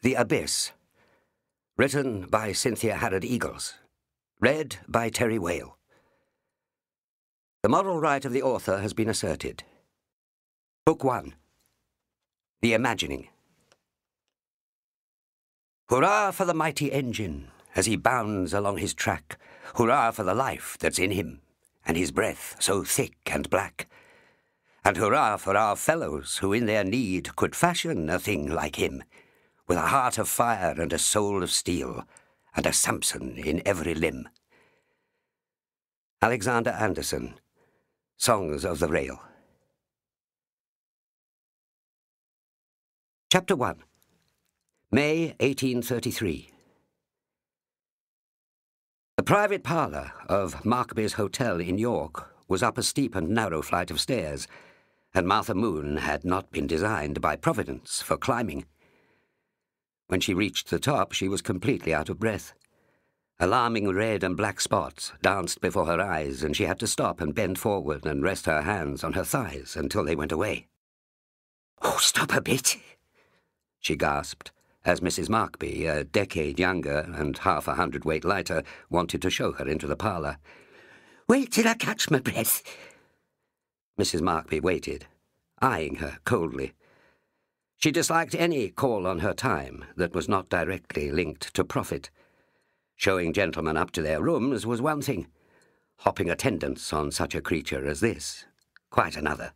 The Abyss, written by Cynthia Harrod-Eagles, read by Terry Whale. The moral right of the author has been asserted. Book 1. The Imagining. Hurrah for the mighty engine as he bounds along his track. Hurrah for the life that's in him and his breath so thick and black. And hurrah for our fellows who in their need could fashion a thing like him, with a heart of fire and a soul of steel, and a Samson in every limb. Alexander Anderson, Songs of the Rail. Chapter 1. May 1833. The private parlour of Markby's Hotel in York was up a steep and narrow flight of stairs, and Martha Moon had not been designed by Providence for climbing. When she reached the top, she was completely out of breath. Alarming red and black spots danced before her eyes, and she had to stop and bend forward and rest her hands on her thighs until they went away. "Oh, stop a bit," she gasped, as Mrs. Markby, a decade younger and half a hundredweight lighter, wanted to show her into the parlour. "Wait till I catch my breath." Mrs. Markby waited, eyeing her coldly. She disliked any call on her time that was not directly linked to profit. Showing gentlemen up to their rooms was one thing. Hopping attendance on such a creature as this, quite another.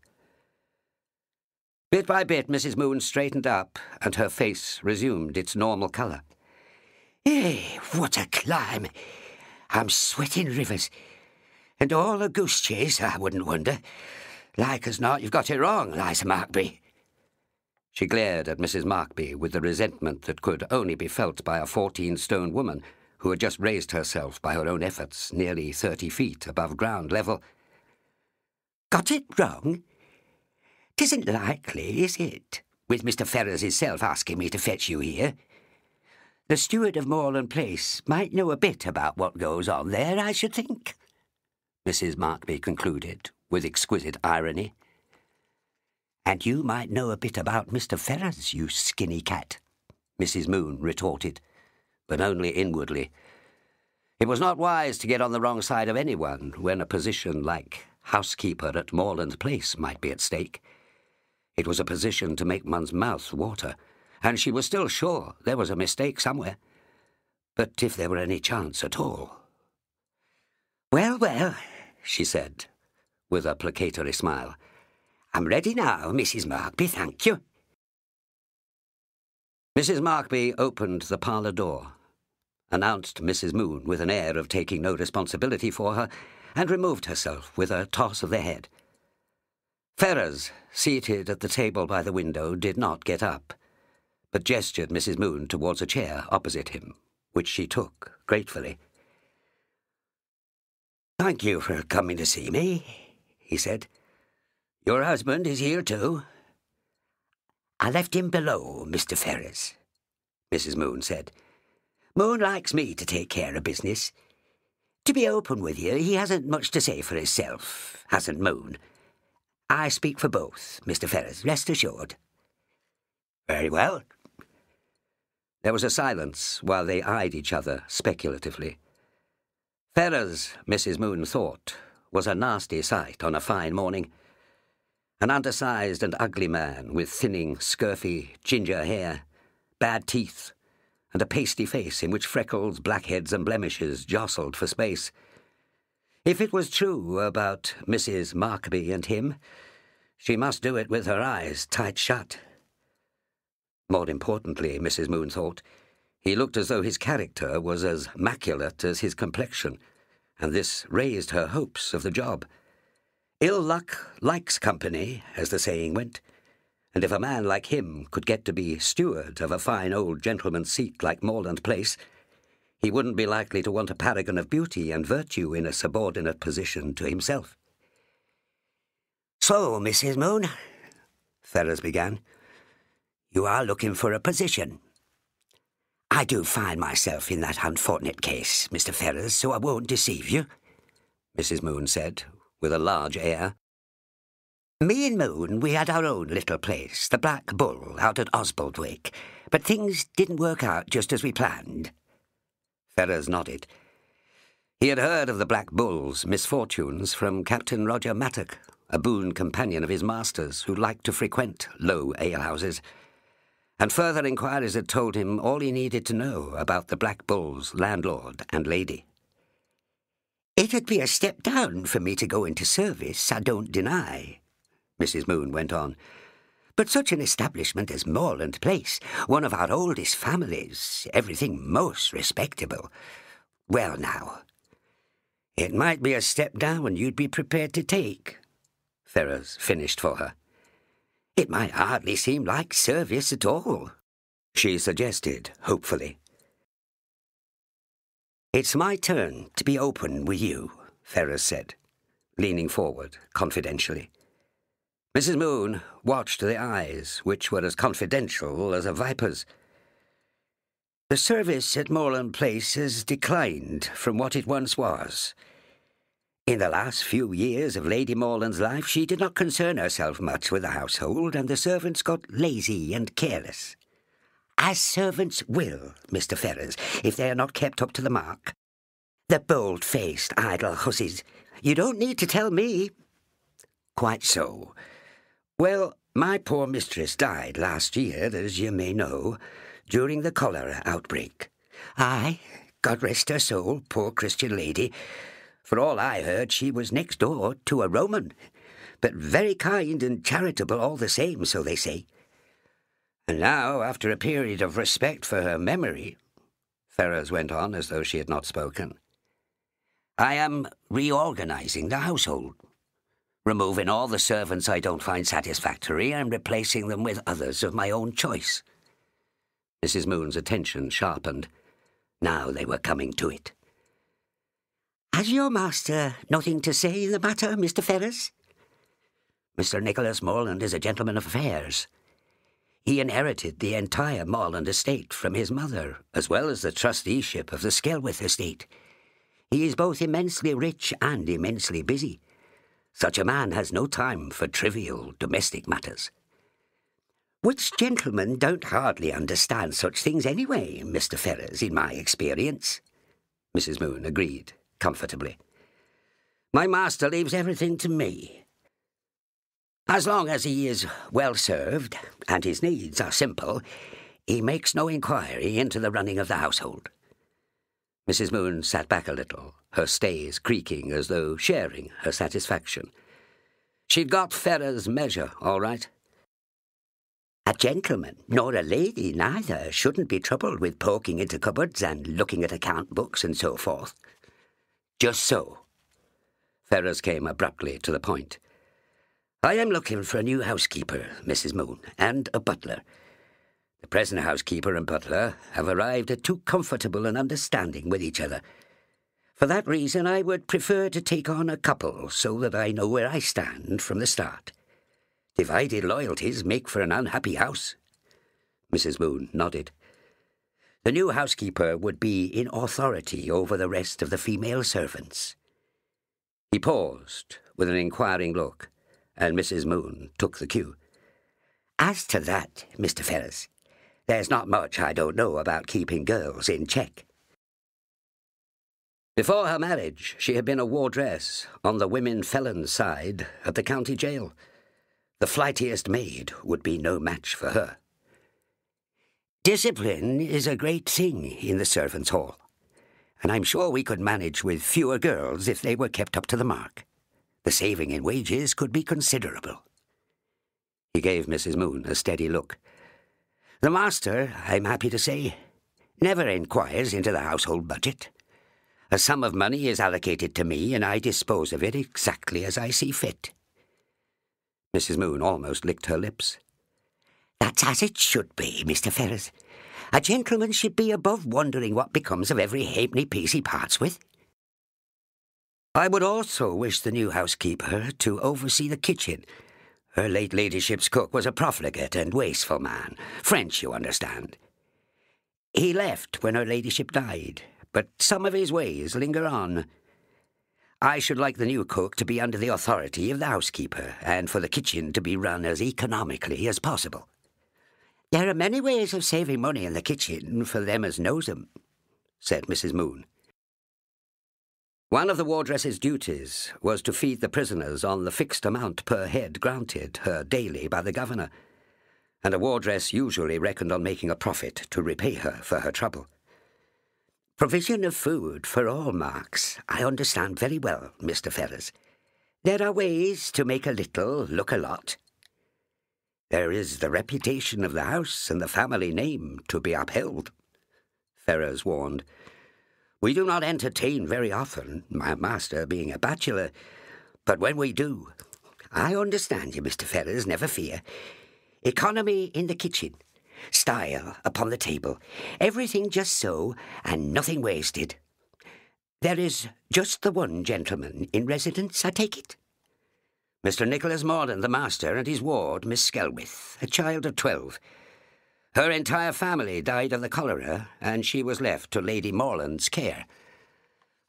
Bit by bit, Mrs. Moon straightened up, and her face resumed its normal colour. "Eh, what a climb! I'm sweating rivers. And all a goose chase, I wouldn't wonder. Like as not, you've got it wrong, Liza Markby." She glared at Mrs. Markby with the resentment that could only be felt by a 14-stone woman who had just raised herself by her own efforts nearly 30 feet above ground level. "Got it wrong? 'Tisn't likely, is it, with Mr. Ferrars himself asking me to fetch you here? The steward of Morland Place might know a bit about what goes on there, I should think," Mrs. Markby concluded with exquisite irony. "And you might know a bit about Mr. Ferrars, you skinny cat," Mrs. Moon retorted, but only inwardly. It was not wise to get on the wrong side of anyone when a position like housekeeper at Morland Place might be at stake. It was a position to make one's mouth water, and she was still sure there was a mistake somewhere. But if there were any chance at all... "Well, well," she said, with a placatory smile. "I'm ready now, Mrs. Markby, thank you." Mrs. Markby opened the parlour door, announced Mrs. Moon with an air of taking no responsibility for her, and removed herself with a toss of the head. Ferrars, seated at the table by the window, did not get up, but gestured Mrs. Moon towards a chair opposite him, which she took gratefully. "Thank you for coming to see me," he said. "Your husband is here too?" "I left him below, Mr. Ferrars," Mrs. Moon said. "Moon likes me to take care of business. To be open with you, he hasn't much to say for himself, hasn't Moon. I speak for both, Mr. Ferrars, rest assured." "Very well." There was a silence while they eyed each other speculatively. Ferrars, Mrs. Moon thought, was a nasty sight on a fine morning. An undersized and ugly man with thinning, scurfy, ginger hair, bad teeth, and a pasty face in which freckles, blackheads, and blemishes jostled for space. If it was true about Mrs. Markby and him, she must do it with her eyes tight shut. More importantly, Mrs. Moon thought, he looked as though his character was as maculate as his complexion, and this raised her hopes of the job. Ill luck likes company, as the saying went, and if a man like him could get to be steward of a fine old gentleman's seat like Morland Place, he wouldn't be likely to want a paragon of beauty and virtue in a subordinate position to himself. "So, Mrs. Moon," Ferrars began, "you are looking for a position. I do find myself in that unfortunate case, Mr. Ferrars, so I won't deceive you," Mrs. Moon said, with a large air. Me and Moon, we had our own little place, the Black Bull, out at Osbaldwick, but things didn't work out just as we planned. Ferrars nodded. He had heard of the Black Bull's misfortunes from Captain Roger Mattock, a boon companion of his master's who liked to frequent low alehouses, and further inquiries had told him all he needed to know about the Black Bull's landlord and lady. "It'd be a step down for me to go into service, I don't deny," Mrs. Moon went on, "but such an establishment as Morland Place, one of our oldest families, everything most respectable. Well now, it might be a step down you'd be prepared to take," Ferrars finished for her. "It might hardly seem like service at all," she suggested hopefully. "It's my turn to be open with you," Ferrars said, leaning forward confidentially. Mrs. Moon watched the eyes, which were as confidential as a viper's. "The service at Morland Place has declined from what it once was. In the last few years of Lady Morland's life, she did not concern herself much with the household, and the servants got lazy and careless. As servants will, Mr. Ferrars, if they are not kept up to the mark. The bold-faced, idle hussies. You don't need to tell me." "Quite so. Well, my poor mistress died last year, as you may know, during the cholera outbreak." "Aye, God rest her soul, poor Christian lady. For all I heard, she was next door to a Roman, but very kind and charitable all the same, so they say. And now, after a period of respect for her memory," Ferrars went on as though she had not spoken, "I am reorganising the household, removing all the servants I don't find satisfactory and replacing them with others of my own choice." Mrs. Moon's attention sharpened. Now they were coming to it. "Has your master nothing to say in the matter, Mr. Ferrars?" "Mr. Nicholas Morland is a gentleman of affairs. He inherited the entire Morland estate from his mother, as well as the trusteeship of the Skelwith estate. He is both immensely rich and immensely busy. Such a man has no time for trivial domestic matters." "Which gentlemen don't hardly understand such things anyway, Mr. Ferrars, in my experience," Mrs. Moon agreed comfortably. "My master leaves everything to me. As long as he is well served, and his needs are simple, he makes no inquiry into the running of the household." Mrs. Moon sat back a little, her stays creaking as though sharing her satisfaction. She'd got Ferrars' measure, all right. "A gentleman, nor a lady neither, shouldn't be troubled with poking into cupboards and looking at account books and so forth." "Just so." Ferrars came abruptly to the point. "I am looking for a new housekeeper, Mrs. Moon, and a butler. The present housekeeper and butler have arrived at too comfortable an understanding with each other. For that reason, I would prefer to take on a couple so that I know where I stand from the start. Divided loyalties make for an unhappy house." Mrs. Moon nodded. "The new housekeeper would be in authority over the rest of the female servants." He paused with an inquiring look, and Mrs. Moon took the cue. "As to that, Mr. Ferrars, there's not much I don't know about keeping girls in check." Before her marriage, she had been a wardress on the women felons' side at the county jail. The flightiest maid would be no match for her. "Discipline is a great thing in the servants' hall, and I'm sure we could manage with fewer girls if they were kept up to the mark. The saving in wages could be considerable." He gave Mrs. Moon a steady look. "The master, I'm happy to say, never inquires into the household budget. A sum of money is allocated to me, and I dispose of it exactly as I see fit." Mrs. Moon almost licked her lips. "That's as it should be, Mr. Ferrars. A gentleman should be above wondering what becomes of every halfpenny piece he parts with." "I would also wish the new housekeeper to oversee the kitchen. Her late ladyship's cook was a profligate and wasteful man, French, you understand. He left when her ladyship died, but some of his ways linger on. I should like the new cook to be under the authority of the housekeeper, and for the kitchen to be run as economically as possible. There are many ways of saving money in the kitchen for them as knows them, said Mrs. Moon. One of the wardress's duties was to feed the prisoners on the fixed amount per head granted her daily by the governor, and a wardress usually reckoned on making a profit to repay her for her trouble. Provision of food for all marks, I understand very well, Mr. Ferrars. There are ways to make a little look a lot. There is the reputation of the house and the family name to be upheld, Ferrars warned. We do not entertain very often, my master being a bachelor, but when we do, I understand you, Mr. Ferrars, never fear. Economy in the kitchen, style upon the table, everything just so and nothing wasted. There is just the one gentleman in residence, I take it? Mr. Nicholas Morland, the master, and his ward, Miss Skelwith, a child of 12. Her entire family died of the cholera, and she was left to Lady Morland's care.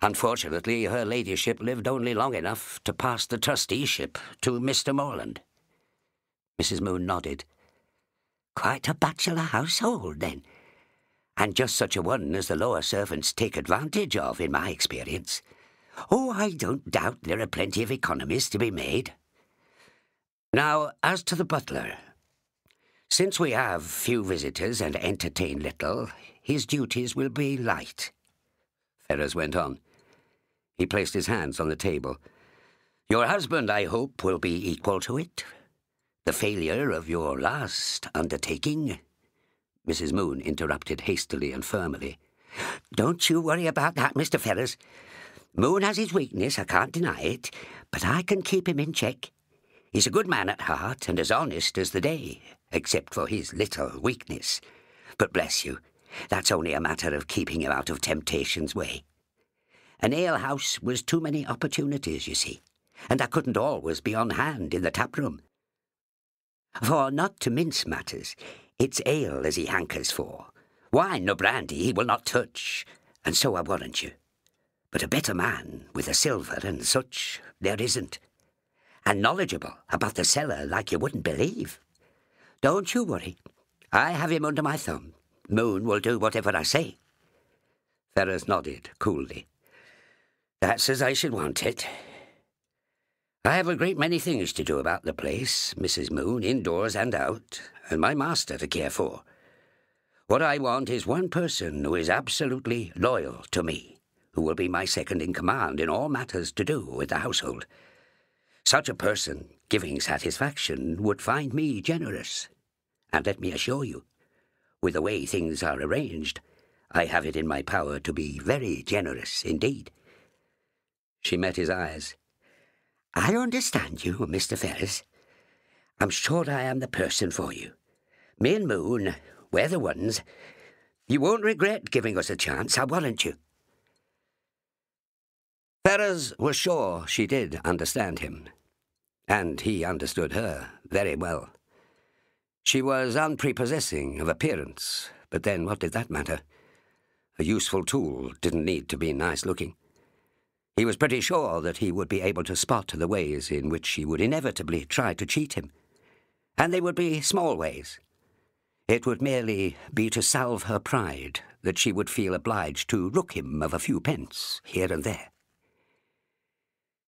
Unfortunately, her ladyship lived only long enough to pass the trusteeship to Mr. Morland. Mrs. Moon nodded. Quite a bachelor household, then, and just such a one as the lower servants take advantage of, in my experience. Oh, I don't doubt there are plenty of economies to be made. Now, as to the butler, since we have few visitors and entertain little, his duties will be light, Ferrars went on. He placed his hands on the table. Your husband, I hope, will be equal to it. The failure of your last undertaking, Mrs. Moon interrupted hastily and firmly. Don't you worry about that, Mr. Ferrars. Moon has his weakness, I can't deny it, but I can keep him in check. He's a good man at heart and as honest as the day, except for his little weakness. But bless you, that's only a matter of keeping him out of temptation's way. An alehouse was too many opportunities, you see, and I couldn't always be on hand in the taproom. For, not to mince matters, it's ale as he hankers for. Wine or brandy he will not touch, and so I warrant you. But a better man, with a silver and such, there isn't. And knowledgeable about the cellar like you wouldn't believe. Don't you worry. I have him under my thumb. Moon will do whatever I say. Ferrars nodded coolly. That's as I should want it. I have a great many things to do about the place, Mrs. Moon, indoors and out, and my master to care for. What I want is one person who is absolutely loyal to me, who will be my second in command in all matters to do with the household. Such a person, giving satisfaction, would find me generous. And let me assure you, with the way things are arranged, I have it in my power to be very generous indeed. She met his eyes. I understand you, Mr. Ferrars. I'm sure I am the person for you. Me and Moon, we're the ones. You won't regret giving us a chance, I warrant you. Ferrars was sure she did understand him, and he understood her very well. She was unprepossessing of appearance, but then what did that matter? A useful tool didn't need to be nice-looking. He was pretty sure that he would be able to spot the ways in which she would inevitably try to cheat him. And they would be small ways. It would merely be to salve her pride that she would feel obliged to rook him of a few pence here and there.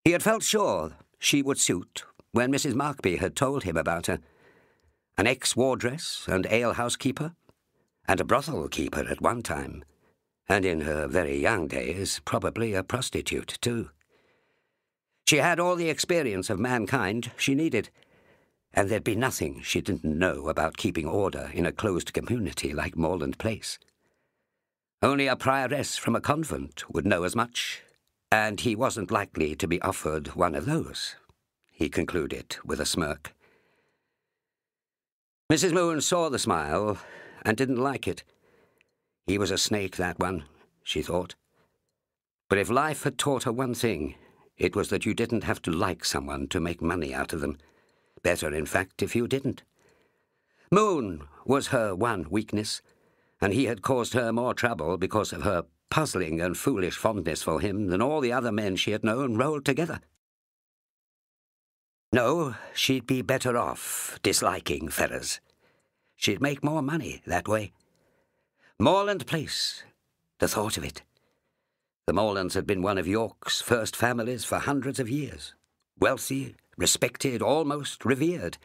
He had felt sure she would suit when Mrs. Markby had told him about her. An ex-wardress and alehouse keeper, and a brothel keeper at one time, and in her very young days, probably a prostitute, too. She had all the experience of mankind she needed, and there'd be nothing she didn't know about keeping order in a closed community like Morland Place. Only a prioress from a convent would know as much, and he wasn't likely to be offered one of those, he concluded with a smirk. Mrs. Moon saw the smile and didn't like it. He was a snake, that one, she thought. But if life had taught her one thing, it was that you didn't have to like someone to make money out of them. Better, in fact, if you didn't. Moon was her one weakness, and he had caused her more trouble because of her puzzling and foolish fondness for him than all the other men she had known rolled together. No, she'd be better off disliking Ferrars. She'd make more money that way. Morland Place, the thought of it. The Morlands had been one of York's first families for hundreds of years. Wealthy, respected, almost revered.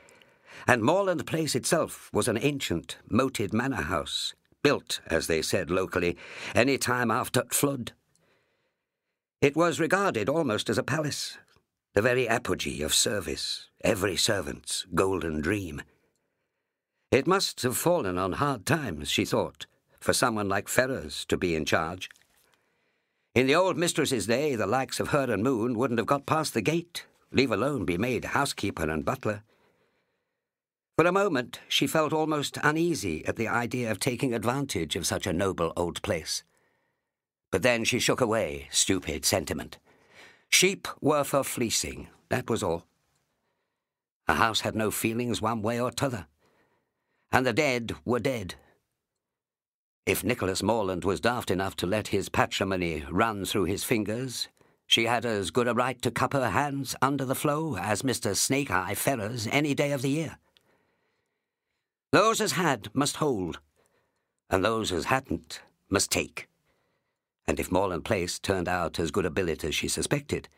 And Morland Place itself was an ancient, moated manor house, built, as they said locally, any time after flood. It was regarded almost as a palace. The very apogee of service, every servant's golden dream. It must have fallen on hard times, she thought, for someone like Ferrars to be in charge. In the old mistress's day, the likes of her and Moon wouldn't have got past the gate, leave alone be made housekeeper and butler. For a moment, she felt almost uneasy at the idea of taking advantage of such a noble old place. But then she shook away stupid sentiment. Sheep were for fleecing, that was all. A house had no feelings one way or t'other, and the dead were dead. If Nicholas Morland was daft enough to let his patrimony run through his fingers, she had as good a right to cup her hands under the flow as Mr. Snake-Eye Ferrars any day of the year. Those as had must hold, and those as hadn't must take. And if Morland Place turned out as good a billet as she suspected,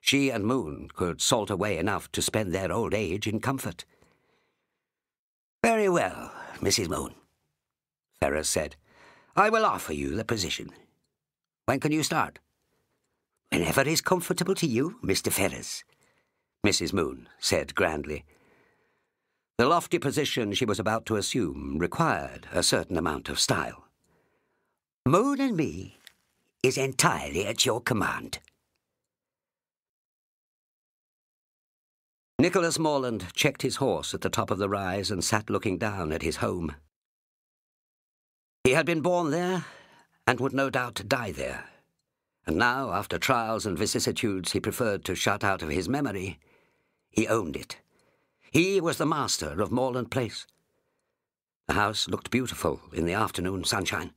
she and Moon could salt away enough to spend their old age in comfort. "Very well, Mrs. Moon," Ferrars said. "I will offer you the position. When can you start?" "Whenever is comfortable to you, Mr. Ferrars," Mrs. Moon said grandly. The lofty position she was about to assume required a certain amount of style. "Moon and me is entirely at your command." Nicholas Morland checked his horse at the top of the rise and sat looking down at his home. He had been born there and would no doubt die there, and now, after trials and vicissitudes he preferred to shut out of his memory, he owned it. He was the master of Morland Place. The house looked beautiful in the afternoon sunshine.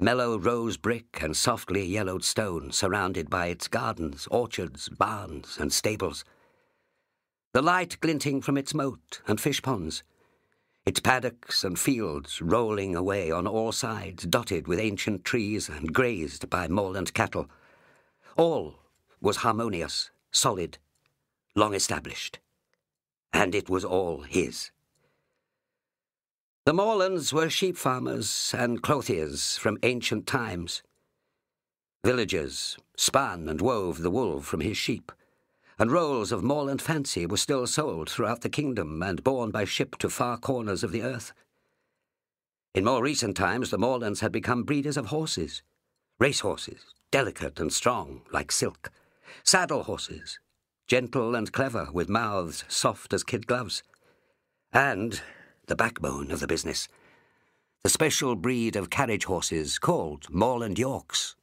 Mellow rose brick and softly yellowed stone surrounded by its gardens, orchards, barns and stables. The light glinting from its moat and fish ponds, its paddocks and fields rolling away on all sides, dotted with ancient trees and grazed by moorland cattle. All was harmonious, solid, long established. And it was all his. The Morlands were sheep farmers and clothiers from ancient times. Villagers spun and wove the wool from his sheep, and rolls of moorland fancy were still sold throughout the kingdom and borne by ship to far corners of the earth. In more recent times, the Morlands had become breeders of horses, racehorses, delicate and strong like silk, saddle horses, gentle and clever with mouths soft as kid gloves, and the backbone of the business, the special breed of carriage horses called Moorland Yorks,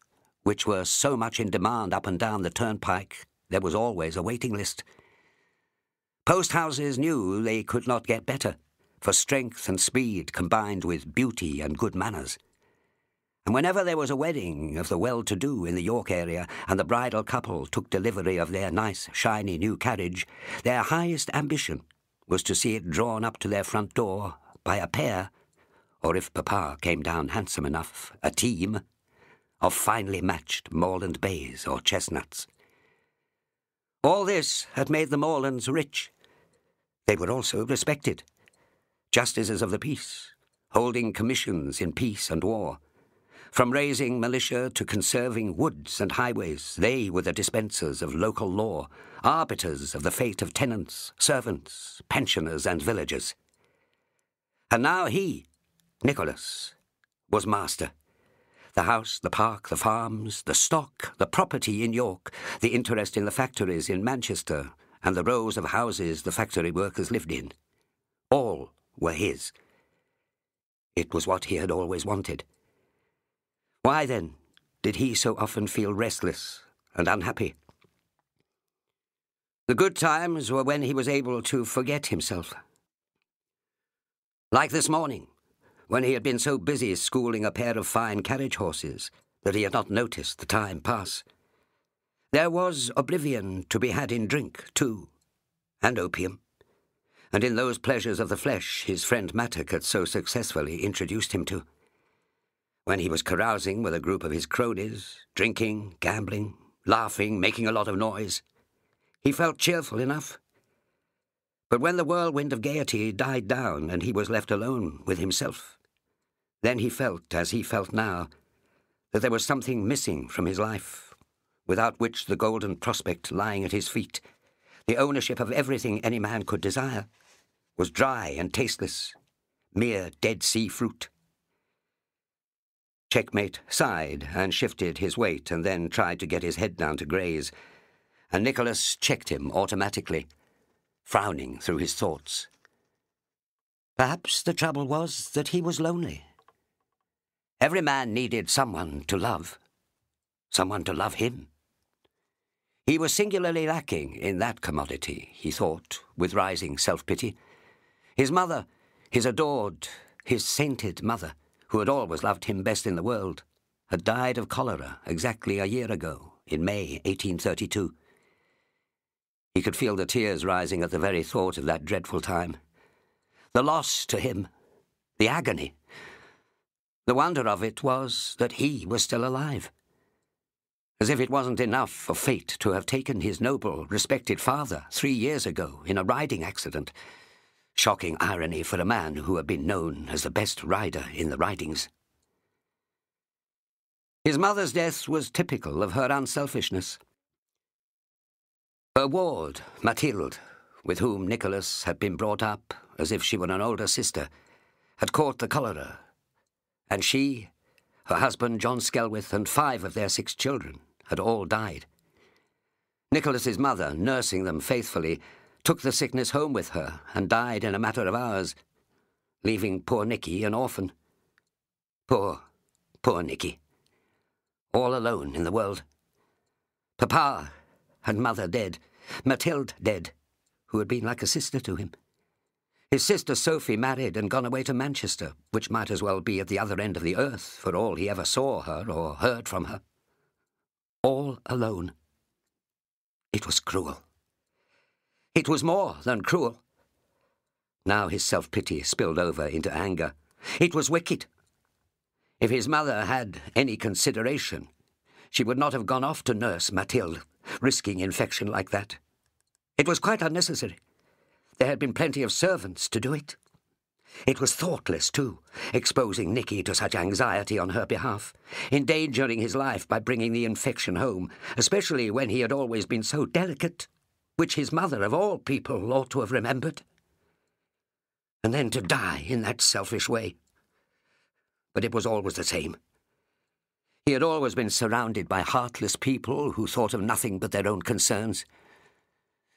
which were so much in demand up and down the turnpike there was always a waiting list. Post houses knew they could not get better, for strength and speed combined with beauty and good manners. And whenever there was a wedding of the well-to-do in the York area and the bridal couple took delivery of their nice, shiny new carriage, their highest ambition was to see it drawn up to their front door by a pair, or if Papa came down handsome enough, a team, of finely matched moorland bays or chestnuts. All this had made the Morlands rich. They were also respected. Justices of the peace, holding commissions in peace and war. From raising militia to conserving woods and highways, they were the dispensers of local law, arbiters of the fate of tenants, servants, pensioners and villagers. And now he, Nicholas, was master. The house, the park, the farms, the stock, the property in York, the interest in the factories in Manchester and the rows of houses the factory workers lived in. All were his. It was what he had always wanted. Why, then, did he so often feel restless and unhappy? The good times were when he was able to forget himself. Like this morning, when he had been so busy schooling a pair of fine carriage horses that he had not noticed the time pass. There was oblivion to be had in drink, too, and opium, and in those pleasures of the flesh his friend Mattock had so successfully introduced him to. When he was carousing with a group of his cronies, drinking, gambling, laughing, making a lot of noise, he felt cheerful enough. But when the whirlwind of gaiety died down and he was left alone with himself, then he felt, as he felt now, that there was something missing from his life, without which the golden prospect lying at his feet, the ownership of everything any man could desire, was dry and tasteless, mere Dead Sea fruit. Checkmate sighed and shifted his weight and then tried to get his head down to graze, and Nicholas checked him automatically, frowning through his thoughts. Perhaps the trouble was that he was lonely. Every man needed someone to love him. He was singularly lacking in that commodity, he thought, with rising self-pity. His mother, his adored, his sainted mother, who had always loved him best in the world, had died of cholera exactly a year ago, in May 1832. He could feel the tears rising at the very thought of that dreadful time. The loss to him, the agony. The wonder of it was that he was still alive. As if it wasn't enough for fate to have taken his noble, respected father 3 years ago in a riding accident. Shocking irony for a man who had been known as the best rider in the ridings. His mother's death was typical of her unselfishness. Her ward, Mathilde, with whom Nicholas had been brought up as if she were an older sister, had caught the cholera, and she, her husband John Skelwith, and 5 of their 6 children had all died. Nicholas's mother, nursing them faithfully, took the sickness home with her and died in a matter of hours, leaving poor Nicky an orphan. Poor Nicky, all alone in the world. Papa and mother dead, Mathilde dead, who had been like a sister to him. His sister Sophie married and gone away to Manchester, which might as well be at the other end of the earth for all he ever saw her or heard from her. All alone. It was cruel. It was more than cruel. Now his self-pity spilled over into anger. It was wicked. If his mother had any consideration, she would not have gone off to nurse Mathilde, risking infection like that. It was quite unnecessary. There had been plenty of servants to do it. It was thoughtless, too, exposing Nicky to such anxiety on her behalf, endangering his life by bringing the infection home, especially when he had always been so delicate, which his mother, of all people, ought to have remembered. And then to die in that selfish way. But it was always the same. He had always been surrounded by heartless people who thought of nothing but their own concerns.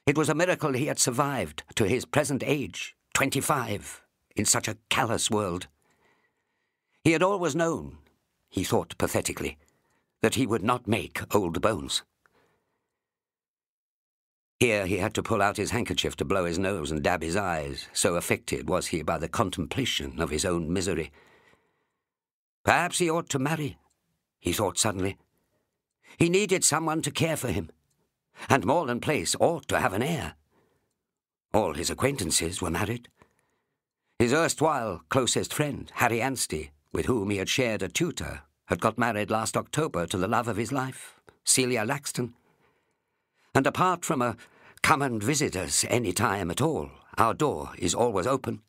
It was a miracle he had survived to his present age, 25, in such a callous world. He had always known, he thought pathetically, that he would not make old bones. Here he had to pull out his handkerchief to blow his nose and dab his eyes, so affected was he by the contemplation of his own misery. Perhaps he ought to marry, he thought suddenly. He needed someone to care for him, and Morland Place ought to have an heir. All his acquaintances were married. His erstwhile closest friend, Harry Anstey, with whom he had shared a tutor, had got married last October to the love of his life, Celia Laxton. And apart from a come and visit us any time at all, our door is always open,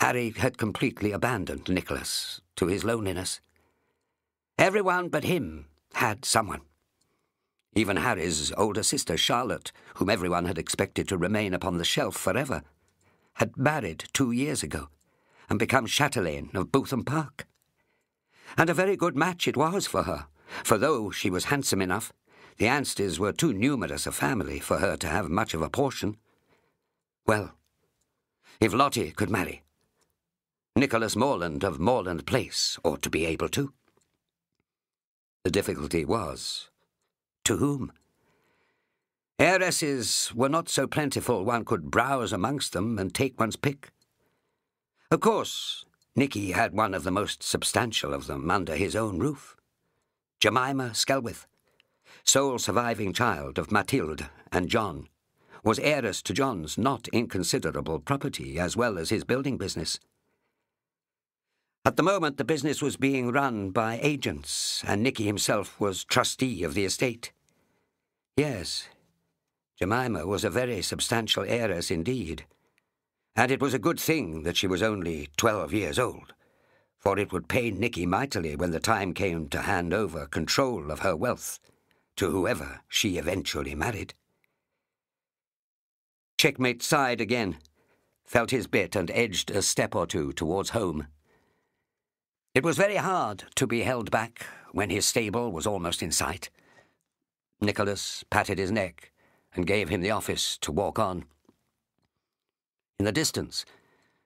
Harry had completely abandoned Nicholas to his loneliness. Everyone but him had someone. Even Harry's older sister, Charlotte, whom everyone had expected to remain upon the shelf forever, had married 2 years ago and become chatelaine of Bootham Park. And a very good match it was for her, for though she was handsome enough, the Ansteys were too numerous a family for her to have much of a portion. Well, if Lottie could marry, Nicholas Morland of Morland Place ought to be able to. The difficulty was, to whom? Heiresses were not so plentiful one could browse amongst them and take one's pick. Of course, Nicky had one of the most substantial of them under his own roof, Jemima Skelwith, sole surviving child of Mathilde and John, was heiress to John's not inconsiderable property as well as his building business. At the moment, the business was being run by agents, and Nicky himself was trustee of the estate. Yes, Jemima was a very substantial heiress indeed, and it was a good thing that she was only 12 years old, for it would pay Nicky mightily when the time came to hand over control of her wealth to whoever she eventually married. Checkmate sighed again, felt his bit, and edged a step or two towards home. It was very hard to be held back when his stable was almost in sight. Nicholas patted his neck and gave him the office to walk on. In the distance,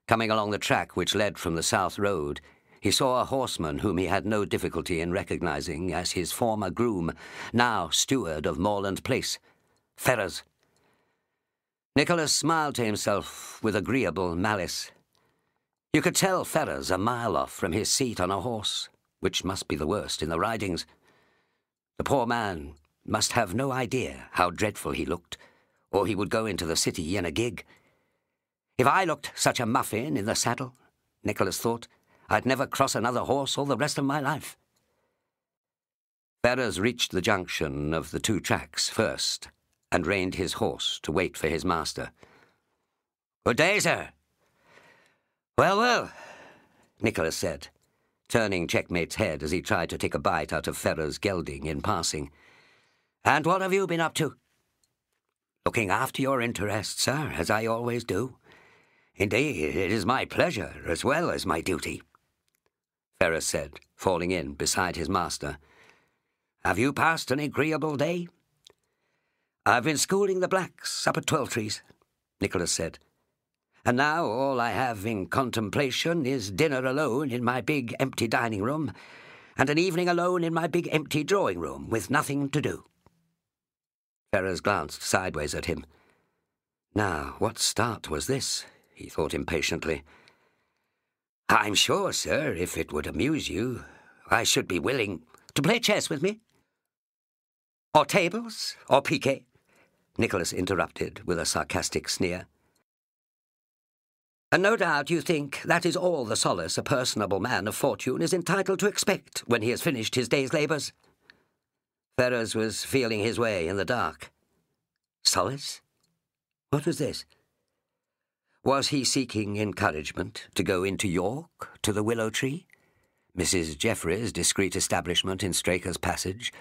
coming along the track which led from the south road, he saw a horseman whom he had no difficulty in recognising as his former groom, now steward of Morland Place, Ferrars. Nicholas smiled to himself with agreeable malice. You could tell Ferrars a mile off from his seat on a horse, which must be the worst in the ridings. The poor man must have no idea how dreadful he looked, or he would go into the city in a gig. If I looked such a muffin in the saddle, Nicholas thought, I'd never cross another horse all the rest of my life. Ferrars reached the junction of the two tracks first and reined his horse to wait for his master. "Good day, sir." "Well, well," Nicholas said, turning Checkmate's head as he tried to take a bite out of Ferrars' gelding in passing. "And what have you been up to?" "Looking after your interests, sir, as I always do. Indeed, it is my pleasure as well as my duty," Ferrars said, falling in beside his master. "Have you passed an agreeable day?" "I've been schooling the blacks up at 12 Trees, Nicholas said, "and now all I have in contemplation is dinner alone in my big empty dining room and an evening alone in my big empty drawing room with nothing to do." Ferrars glanced sideways at him. Now, what start was this? He thought impatiently. "I'm sure, sir, if it would amuse you, I should be willing to play chess with me." "Or tables, or piquet," Nicholas interrupted with a sarcastic sneer. "And no doubt you think that is all the solace a personable man of fortune is entitled to expect when he has finished his day's labours." Ferrars was feeling his way in the dark. Solace? What was this? Was he seeking encouragement to go into York, to the Willow Tree, Mrs. Jeffrey's discreet establishment in Straker's Passage,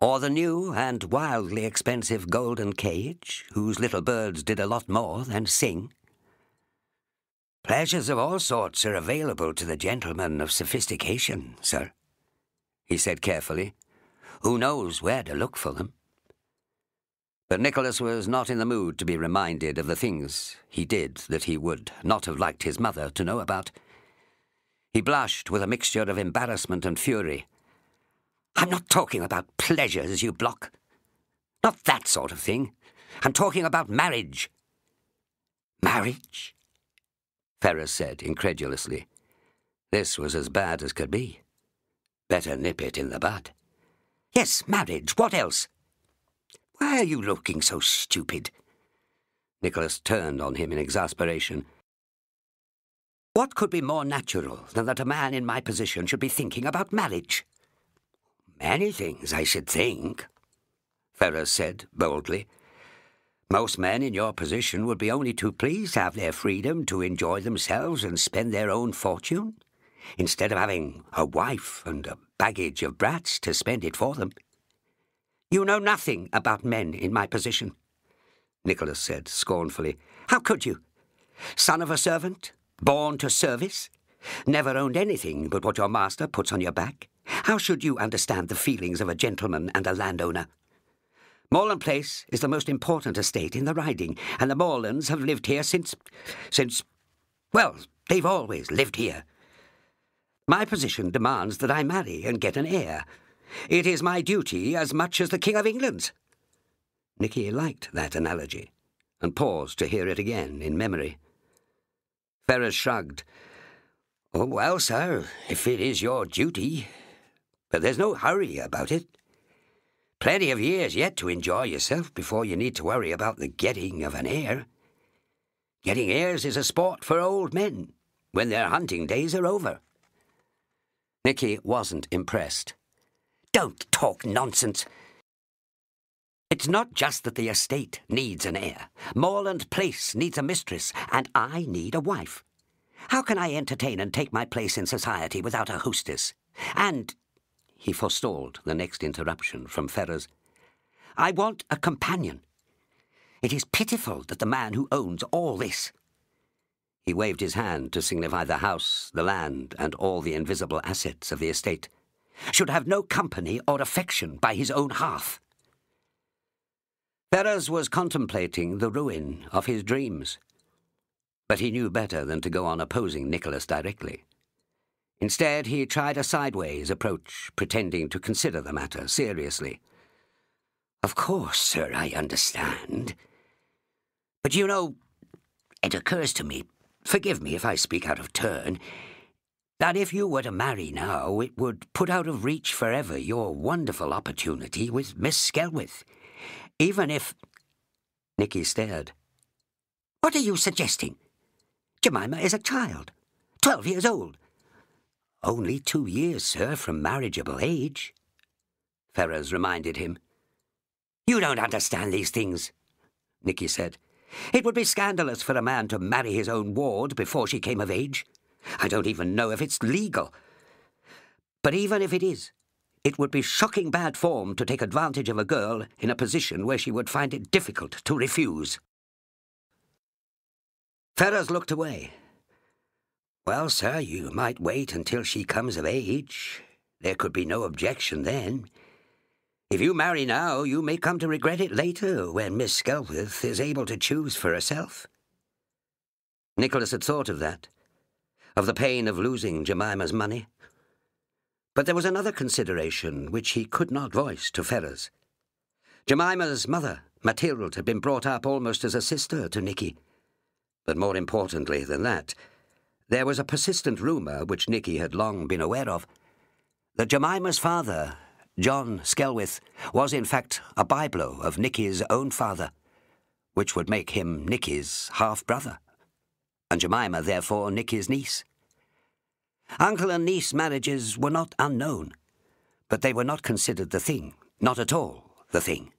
or the new and wildly expensive Golden Cage, whose little birds did a lot more than sing? "Pleasures of all sorts are available to the gentleman of sophistication, sir," he said carefully. "Who knows where to look for them?" But Nicholas was not in the mood to be reminded of the things he did that he would not have liked his mother to know about. He blushed with a mixture of embarrassment and fury. "I'm not talking about pleasures, you block. Not that sort of thing. I'm talking about marriage." "Marriage?" Ferrars said incredulously. This was as bad as could be. Better nip it in the bud. "Yes, marriage. What else? Why are you looking so stupid?" Nicholas turned on him in exasperation. "What could be more natural than that a man in my position should be thinking about marriage?" "Many things, I should think," Ferrars said boldly. "Most men in your position would be only too pleased to have their freedom to enjoy themselves and spend their own fortune, instead of having a wife and a baggage of brats to spend it for them." "You know nothing about men in my position," Nicholas said scornfully. "How could you? Son of a servant, born to service, never owned anything but what your master puts on your back. How should you understand the feelings of a gentleman and a landowner? Morland Place is the most important estate in the riding, and the Morlands have lived here since... well, they've always lived here. My position demands that I marry and get an heir. It is my duty as much as the King of England's." Nicky liked that analogy and paused to hear it again in memory. Ferrars shrugged. "Oh, well, sir, if it is your duty..." but there's no hurry about it. Plenty of years yet to enjoy yourself before you need to worry about the getting of an heir. Getting heirs is a sport for old men when their hunting days are over." Nicky wasn't impressed. "Don't talk nonsense. It's not just that the estate needs an heir. Morland Place needs a mistress, and I need a wife. How can I entertain and take my place in society without a hostess? And," he forestalled the next interruption from Ferrars, "I want a companion. It is pitiful that the man who owns all this—" He waved his hand to signify the house, the land, and all the invisible assets of the estate, "should have no company or affection by his own hearth." Ferrars was contemplating the ruin of his dreams, but he knew better than to go on opposing Nicholas directly. Instead, he tried a sideways approach, pretending to consider the matter seriously. "Of course, sir, I understand. But you know, it occurs to me, forgive me if I speak out of turn, that if you were to marry now, it would put out of reach forever your wonderful opportunity with Miss Skelwith. Even if—" Nicky stared. "What are you suggesting? Jemima is a child, 12 years old." "Only 2 years, sir, from marriageable age," Ferrars reminded him. "You don't understand these things," Nicky said. "It would be scandalous for a man to marry his own ward before she came of age. I don't even know if it's legal. But even if it is, it would be shocking bad form to take advantage of a girl in a position where she would find it difficult to refuse." Ferrars looked away. "Well, sir, you might wait until she comes of age. There could be no objection then. If you marry now, you may come to regret it later, when Miss Skelwith is able to choose for herself." Nicholas had thought of that, of the pain of losing Jemima's money. But there was another consideration which he could not voice to Ferrars. Jemima's mother, Mathilde, had been brought up almost as a sister to Nicky. But more importantly than that, there was a persistent rumour, which Nicky had long been aware of, that Jemima's father, John Skelwith, was in fact a byblow of Nicky's own father, which would make him Nicky's half-brother, and Jemima, therefore, Nicky's niece. Uncle and niece marriages were not unknown, but they were not considered the thing, not at all the thing.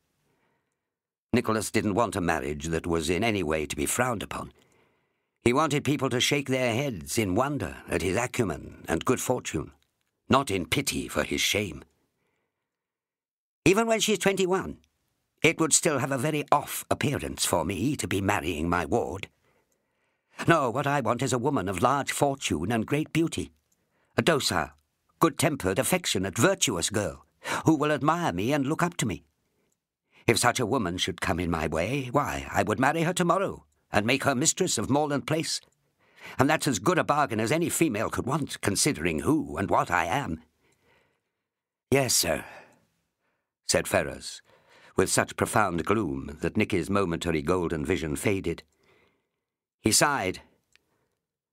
Nicholas didn't want a marriage that was in any way to be frowned upon. He wanted people to shake their heads in wonder at his acumen and good fortune, not in pity for his shame. "Even when she's 21, it would still have a very off appearance for me to be marrying my ward. No, what I want is a woman of large fortune and great beauty, a docile, good-tempered, affectionate, virtuous girl who will admire me and look up to me. If such a woman should come in my way, why, I would marry her tomorrow and make her mistress of Morland Place. And that's as good a bargain as any female could want, considering who and what I am." "Yes, sir," said Ferrars, with such profound gloom that Nicky's momentary golden vision faded. He sighed.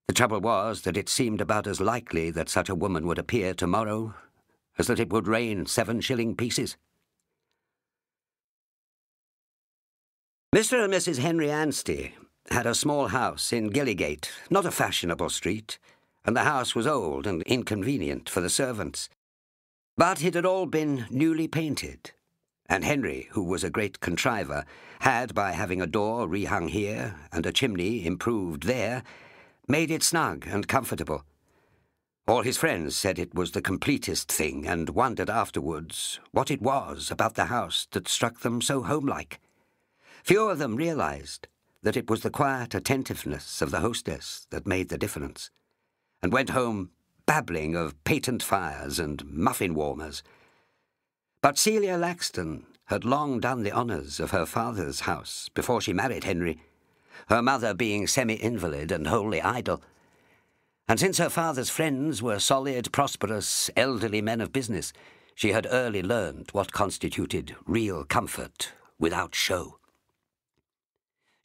The trouble was that it seemed about as likely that such a woman would appear tomorrow as that it would rain 7-shilling pieces. Mr. and Mrs. Henry Anstey had a small house in Gilligate, not a fashionable street, and the house was old and inconvenient for the servants. But it had all been newly painted, and Henry, who was a great contriver, had, by having a door rehung here and a chimney improved there, made it snug and comfortable. All his friends said it was the completest thing, and wondered afterwards what it was about the house that struck them so homelike. Few of them realised that it was the quiet attentiveness of the hostess that made the difference, and went home babbling of patent fires and muffin warmers. But Celia Laxton had long done the honours of her father's house before she married Henry, her mother being semi-invalid and wholly idle. And since her father's friends were solid, prosperous, elderly men of business, she had early learned what constituted real comfort without show.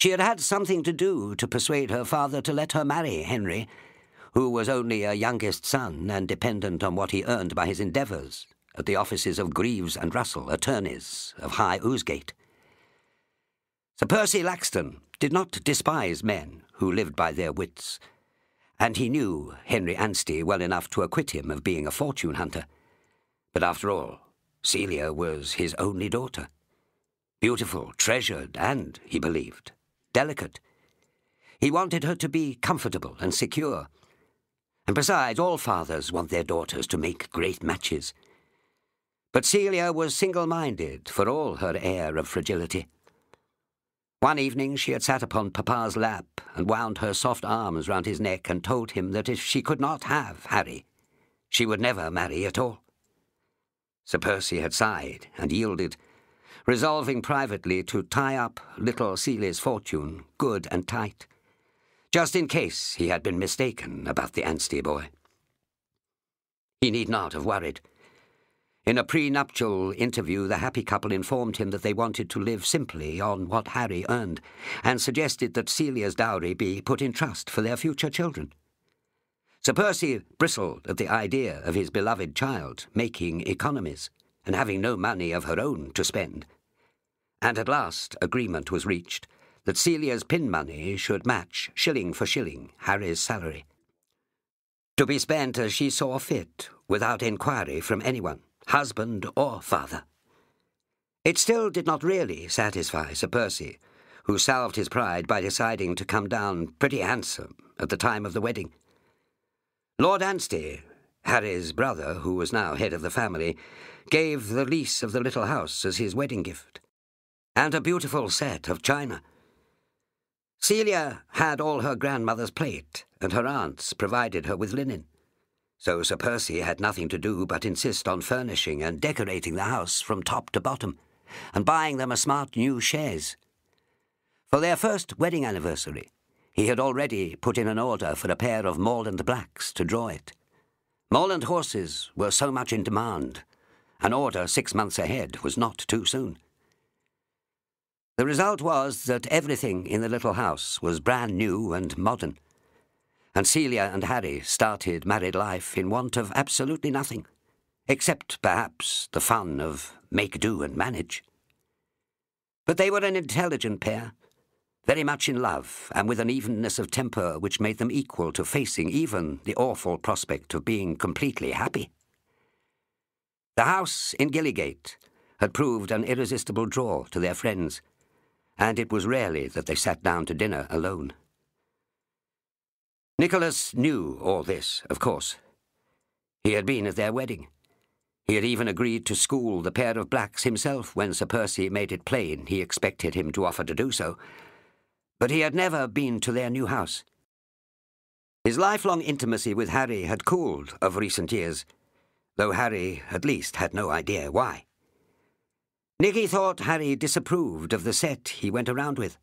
She had had something to do to persuade her father to let her marry Henry, who was only a youngest son and dependent on what he earned by his endeavours, at the offices of Greaves and Russell, attorneys of High Oosegate. Sir Percy Laxton did not despise men who lived by their wits, and he knew Henry Anstey well enough to acquit him of being a fortune hunter. But after all, Celia was his only daughter. Beautiful, treasured, and, he believed, delicate. He wanted her to be comfortable and secure. And besides, all fathers want their daughters to make great matches. But Celia was single-minded for all her air of fragility. One evening she had sat upon Papa's lap and wound her soft arms round his neck and told him that if she could not have Harry, she would never marry at all. Sir Percy had sighed and yielded, resolving privately to tie up little Celia's fortune good and tight, just in case he had been mistaken about the Anstey boy. He need not have worried. In a prenuptial interview, the happy couple informed him that they wanted to live simply on what Harry earned, and suggested that Celia's dowry be put in trust for their future children. Sir Percy bristled at the idea of his beloved child making economies and having no money of her own to spend, and at last agreement was reached that Celia's pin money should match, shilling for shilling, Harry's salary, to be spent as she saw fit, without inquiry from anyone, husband or father. It still did not really satisfy Sir Percy, who salved his pride by deciding to come down pretty handsome at the time of the wedding. Lord Anstey, Harry's brother, who was now head of the family, gave the lease of the little house as his wedding gift, and a beautiful set of china. Celia had all her grandmother's plate, and her aunts provided her with linen, so Sir Percy had nothing to do but insist on furnishing and decorating the house from top to bottom, and buying them a smart new chaise. For their first wedding anniversary, he had already put in an order for a pair of Morland blacks to draw it. Morland horses were so much in demand. An order 6 months ahead was not too soon. The result was that everything in the little house was brand new and modern, and Celia and Harry started married life in want of absolutely nothing, except perhaps the fun of make-do and manage. But they were an intelligent pair, very much in love, and with an evenness of temper which made them equal to facing even the awful prospect of being completely happy. The house in Gilligate had proved an irresistible draw to their friends, and it was rarely that they sat down to dinner alone. Nicholas knew all this, of course. He had been at their wedding. He had even agreed to school the pair of blacks himself when Sir Percy made it plain he expected him to offer to do so, but he had never been to their new house. His lifelong intimacy with Harry had cooled of recent years, though Harry at least had no idea why. Nicky thought Harry disapproved of the set he went around with,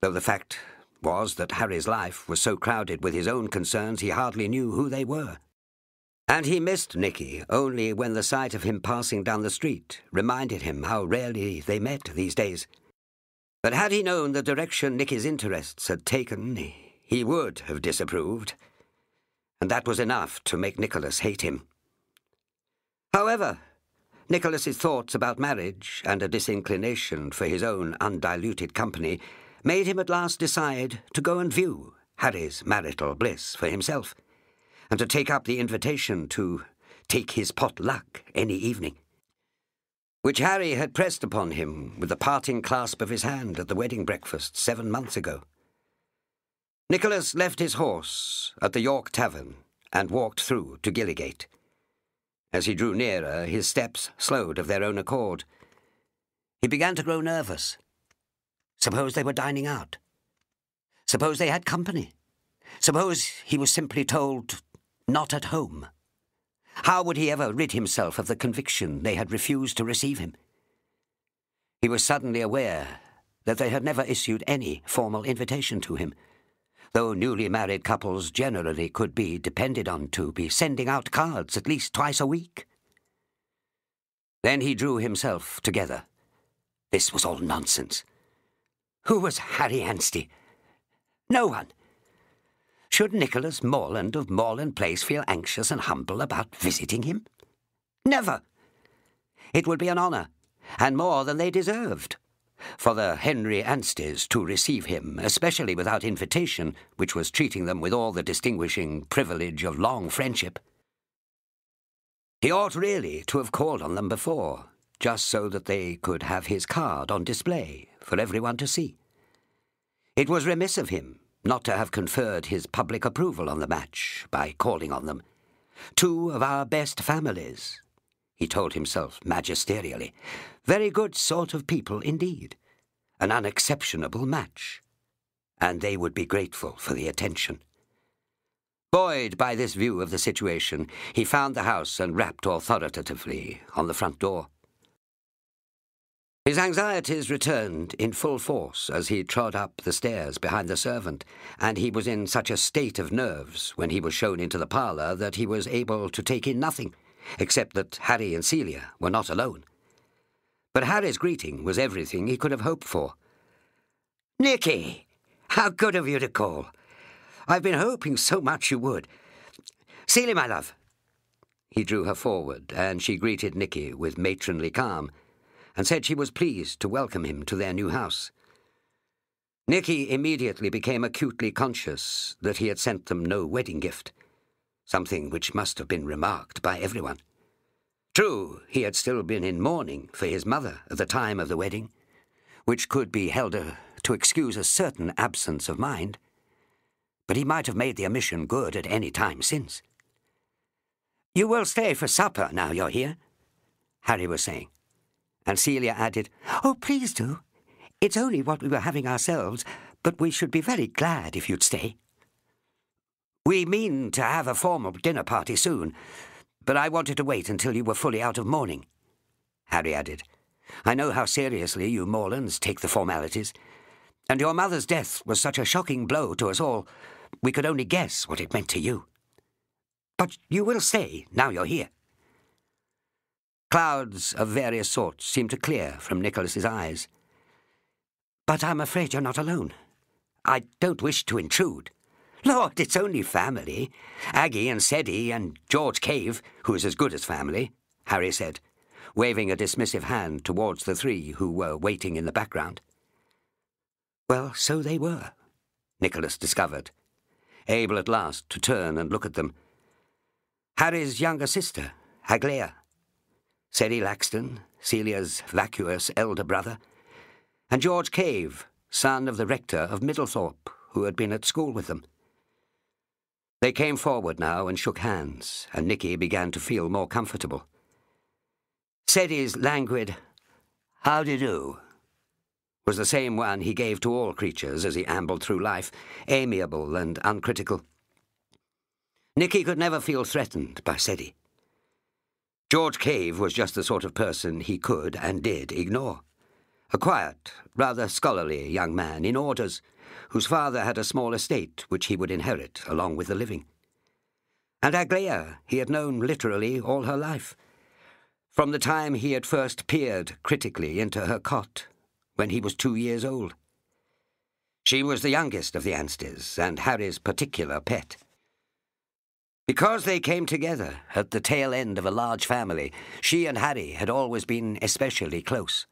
though the fact was that Harry's life was so crowded with his own concerns he hardly knew who they were. And he missed Nicky only when the sight of him passing down the street reminded him how rarely they met these days. But had he known the direction Nicky's interests had taken, he would have disapproved, and that was enough to make Nicholas hate him. However, Nicholas's thoughts about marriage and a disinclination for his own undiluted company made him at last decide to go and view Harry's marital bliss for himself, and to take up the invitation to take his pot luck any evening, which Harry had pressed upon him with the parting clasp of his hand at the wedding breakfast 7 months ago. Nicholas left his horse at the York Tavern and walked through to Gilligate. As he drew nearer, his steps slowed of their own accord. He began to grow nervous. Suppose they were dining out? Suppose they had company? Suppose he was simply told, "Not at home"? How would he ever rid himself of the conviction they had refused to receive him? He was suddenly aware that they had never issued any formal invitation to him, though newly married couples generally could be depended on to be sending out cards at least twice a week. Then he drew himself together. This was all nonsense. Who was Harry Anstey? No one. Should Nicholas Morland of Morland Place feel anxious and humble about visiting him? Never! It would be an honour, and more than they deserved, for the Henry Ansteys to receive him, especially without invitation, which was treating them with all the distinguishing privilege of long friendship. He ought really to have called on them before, just so that they could have his card on display for everyone to see. It was remiss of him not to have conferred his public approval on the match by calling on them. Two of our best families, he told himself magisterially. Very good sort of people indeed. An unexceptionable match. And they would be grateful for the attention. Buoyed by this view of the situation, he found the house and rapped authoritatively on the front door. His anxieties returned in full force as he trod up the stairs behind the servant, and he was in such a state of nerves when he was shown into the parlour that he was able to take in nothing, except that Harry and Celia were not alone. But Harry's greeting was everything he could have hoped for. "Nicky, how good of you to call. I've been hoping so much you would. Celia, my love." He drew her forward, and she greeted Nicky with matronly calm, and said she was pleased to welcome him to their new house. Nicky immediately became acutely conscious that he had sent them no wedding gift, something which must have been remarked by everyone. True, he had still been in mourning for his mother at the time of the wedding, which could be held to excuse a certain absence of mind, but he might have made the omission good at any time since. "You will stay for supper now you're here," Harry was saying. And Celia added, "Oh, please do. It's only what we were having ourselves, but we should be very glad if you'd stay. We mean to have a formal dinner party soon, but I wanted to wait until you were fully out of mourning," Harry added. "I know how seriously you Morlands take the formalities, and your mother's death was such a shocking blow to us all, we could only guess what it meant to you. But you will stay now you're here." Clouds of various sorts seemed to clear from Nicholas's eyes. "But I'm afraid you're not alone. I don't wish to intrude. Lord, it's only family. Aggie and Seddy and George Cave, who's as good as family," Harry said, waving a dismissive hand towards the three who were waiting in the background. Well, so they were, Nicholas discovered, able at last to turn and look at them. Harry's younger sister, Aglaea, Seddy Laxton, Celia's vacuous elder brother, and George Cave, son of the rector of Middlethorpe, who had been at school with them. They came forward now and shook hands, and Nicky began to feel more comfortable. Seddy's languid, "How do you do?" was the same one he gave to all creatures as he ambled through life, amiable and uncritical. Nicky could never feel threatened by Seddy. George Cave was just the sort of person he could and did ignore. A quiet, rather scholarly young man in orders, whose father had a small estate which he would inherit along with the living. And Aglaea he had known literally all her life, from the time he had first peered critically into her cot when he was 2 years old. She was the youngest of the Ansteys and Harry's particular pet. Because they came together at the tail end of a large family, she and Harry had always been especially close.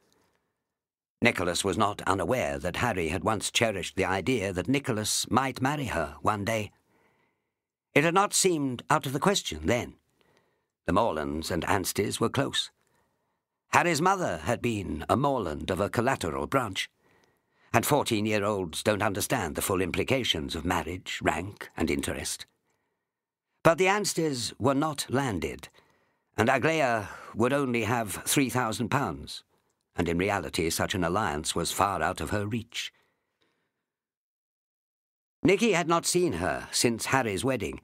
Nicholas was not unaware that Harry had once cherished the idea that Nicholas might marry her one day. It had not seemed out of the question then. The Morlands and Ansteys were close. Harry's mother had been a Morland of a collateral branch, and 14-year-olds don't understand the full implications of marriage, rank, and interest. But the Ansteys were not landed, and Aglaea would only have £3,000, and in reality such an alliance was far out of her reach. Nicky had not seen her since Harry's wedding,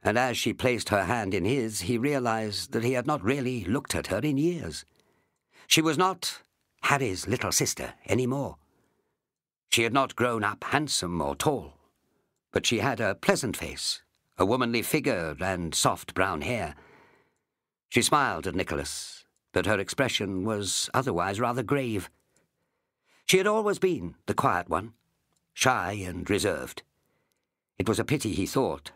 and as she placed her hand in his, he realised that he had not really looked at her in years. She was not Harry's little sister any more. She had not grown up handsome or tall, but she had a pleasant face, a womanly figure and soft brown hair. She smiled at Nicholas, but her expression was otherwise rather grave. She had always been the quiet one, shy and reserved. It was a pity, he thought,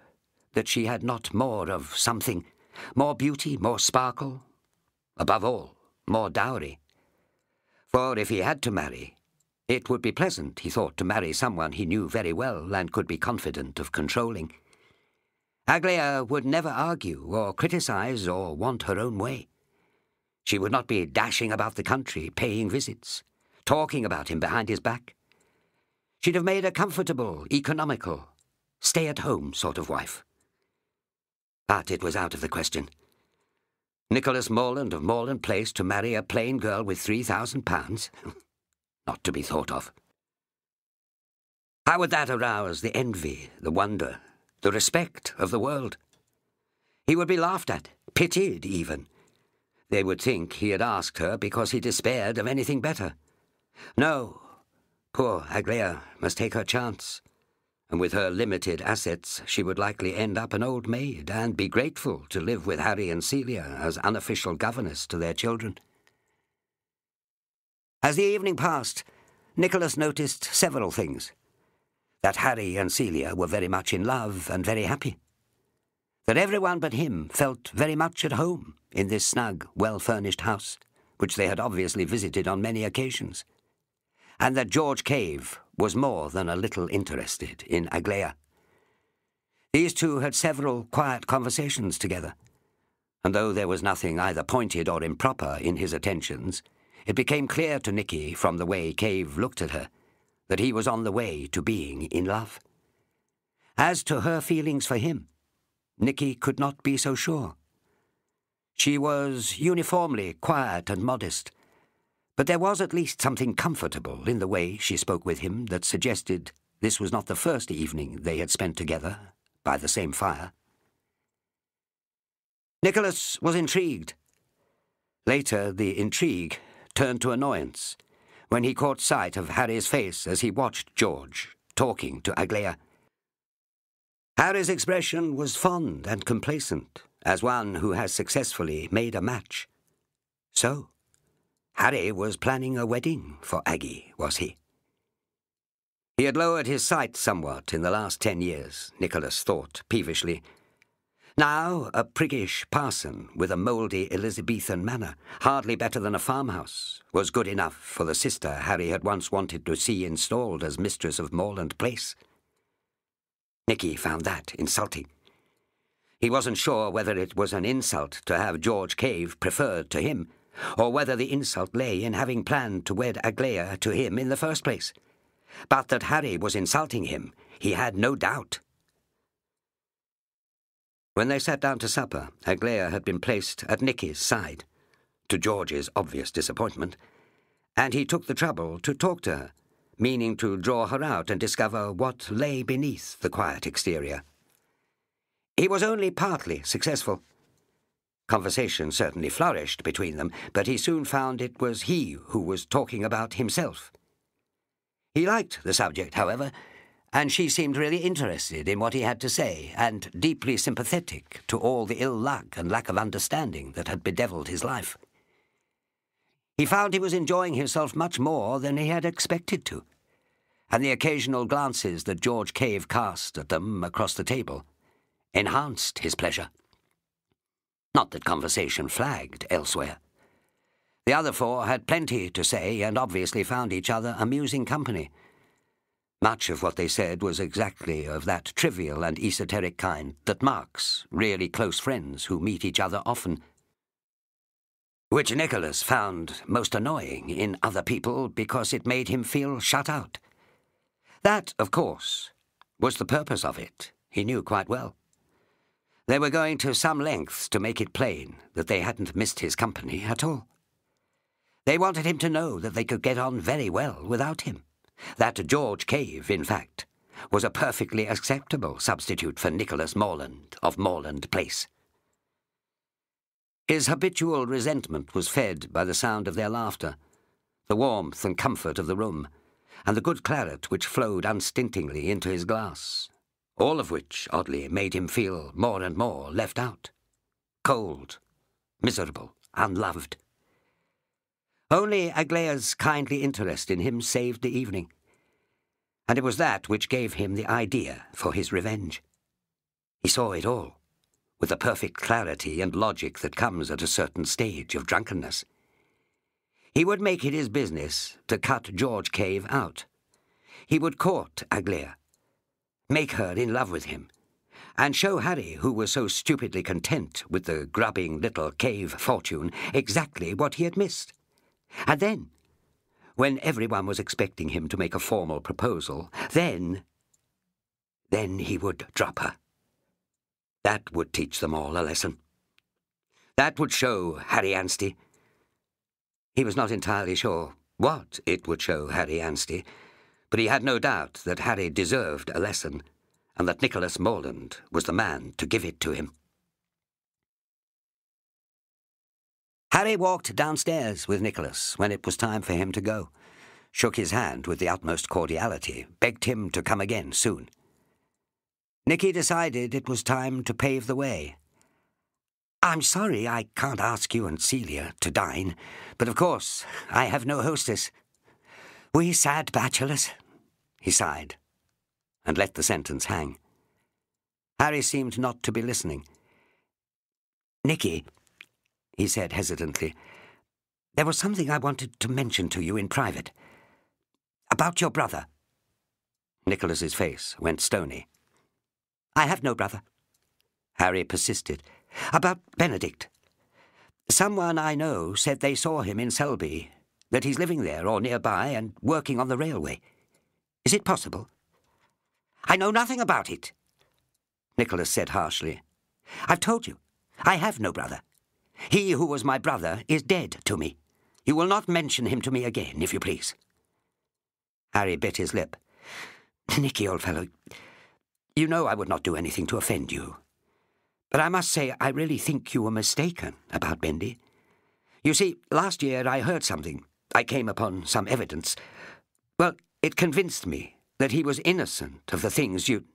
that she had not more of something, more beauty, more sparkle, above all, more dowry. For if he had to marry, it would be pleasant, he thought, to marry someone he knew very well and could be confident of controlling. Aglaea would never argue or criticise or want her own way. She would not be dashing about the country, paying visits, talking about him behind his back. She'd have made a comfortable, economical, stay-at-home sort of wife. But it was out of the question. Nicholas Morland of Morland Place to marry a plain girl with £3,000? Not to be thought of. How would that arouse the envy, the wonder, the respect of the world? He would be laughed at, pitied even. They would think he had asked her because he despaired of anything better. No, poor Aglaea must take her chance, and with her limited assets she would likely end up an old maid and be grateful to live with Harry and Celia as unofficial governess to their children. As the evening passed, Nicholas noticed several things. That Harry and Celia were very much in love and very happy. That everyone but him felt very much at home in this snug, well-furnished house, which they had obviously visited on many occasions, and that George Cave was more than a little interested in Aglaea. These two had several quiet conversations together, and though there was nothing either pointed or improper in his attentions, it became clear to Nicky from the way Cave looked at her that he was on the way to being in love. As to her feelings for him, Nicky could not be so sure. She was uniformly quiet and modest, but there was at least something comfortable in the way she spoke with him that suggested this was not the first evening they had spent together by the same fire. Nicholas was intrigued. Later, the intrigue turned to annoyance when he caught sight of Harry's face as he watched George talking to Aglaea. Harry's expression was fond and complacent, as one who has successfully made a match. So, Harry was planning a wedding for Aggie, was he? He had lowered his sight somewhat in the last 10 years, Nicholas thought peevishly. Now a priggish parson with a mouldy Elizabethan manner, hardly better than a farmhouse, was good enough for the sister Harry had once wanted to see installed as mistress of Morland Place. Nicky found that insulting. He wasn't sure whether it was an insult to have George Cave preferred to him, or whether the insult lay in having planned to wed Aglaea to him in the first place. But that Harry was insulting him, he had no doubt. When they sat down to supper, Aglaea had been placed at Nicky's side, to George's obvious disappointment, and he took the trouble to talk to her, meaning to draw her out and discover what lay beneath the quiet exterior. He was only partly successful. Conversation certainly flourished between them, but he soon found it was he who was talking about himself. He liked the subject, however, and she seemed really interested in what he had to say and deeply sympathetic to all the ill luck and lack of understanding that had bedeviled his life. He found he was enjoying himself much more than he had expected to, and the occasional glances that George Cave cast at them across the table enhanced his pleasure. Not that conversation flagged elsewhere. The other four had plenty to say and obviously found each other amusing company. Much of what they said was exactly of that trivial and esoteric kind that marks really close friends who meet each other often, which Nicholas found most annoying in other people because it made him feel shut out. That, of course, was the purpose of it, he knew quite well. They were going to some lengths to make it plain that they hadn't missed his company at all. They wanted him to know that they could get on very well without him, that George Cave, in fact, was a perfectly acceptable substitute for Nicholas Morland of Morland Place. His habitual resentment was fed by the sound of their laughter, the warmth and comfort of the room, and the good claret which flowed unstintingly into his glass, all of which, oddly, made him feel more and more left out. Cold, miserable, unloved. Only Aglaea's kindly interest in him saved the evening, and it was that which gave him the idea for his revenge. He saw it all, with the perfect clarity and logic that comes at a certain stage of drunkenness. He would make it his business to cut George Cave out. He would court Aglaea, make her in love with him, and show Harry, who was so stupidly content with the grubbing little Cave fortune, exactly what he had missed. And then, when everyone was expecting him to make a formal proposal, then he would drop her. That would teach them all a lesson. That would show Harry Anstey. He was not entirely sure what it would show Harry Anstey, but he had no doubt that Harry deserved a lesson, and that Nicholas Morland was the man to give it to him. Harry walked downstairs with Nicholas when it was time for him to go, shook his hand with the utmost cordiality, begged him to come again soon. Nicky decided it was time to pave the way. "I'm sorry I can't ask you and Celia to dine, but of course I have no hostess. We sad bachelors," he sighed, and let the sentence hang. Harry seemed not to be listening. "Nicky," he said hesitantly, "there was something I wanted to mention to you in private. About your brother." Nicholas's face went stony. "I have no brother," Harry persisted. "About Benedict. Someone I know said they saw him in Selby, that he's living there or nearby and working on the railway. Is it possible?" "I know nothing about it," Nicholas said harshly. "I've told you, I have no brother. He who was my brother is dead to me. You will not mention him to me again, if you please." Harry bit his lip. "Nicky, old fellow, you know I would not do anything to offend you. But I must say I really think you were mistaken about Bendy. You see, last year I heard something. I came upon some evidence. Well, it convinced me that he was innocent of the things you—"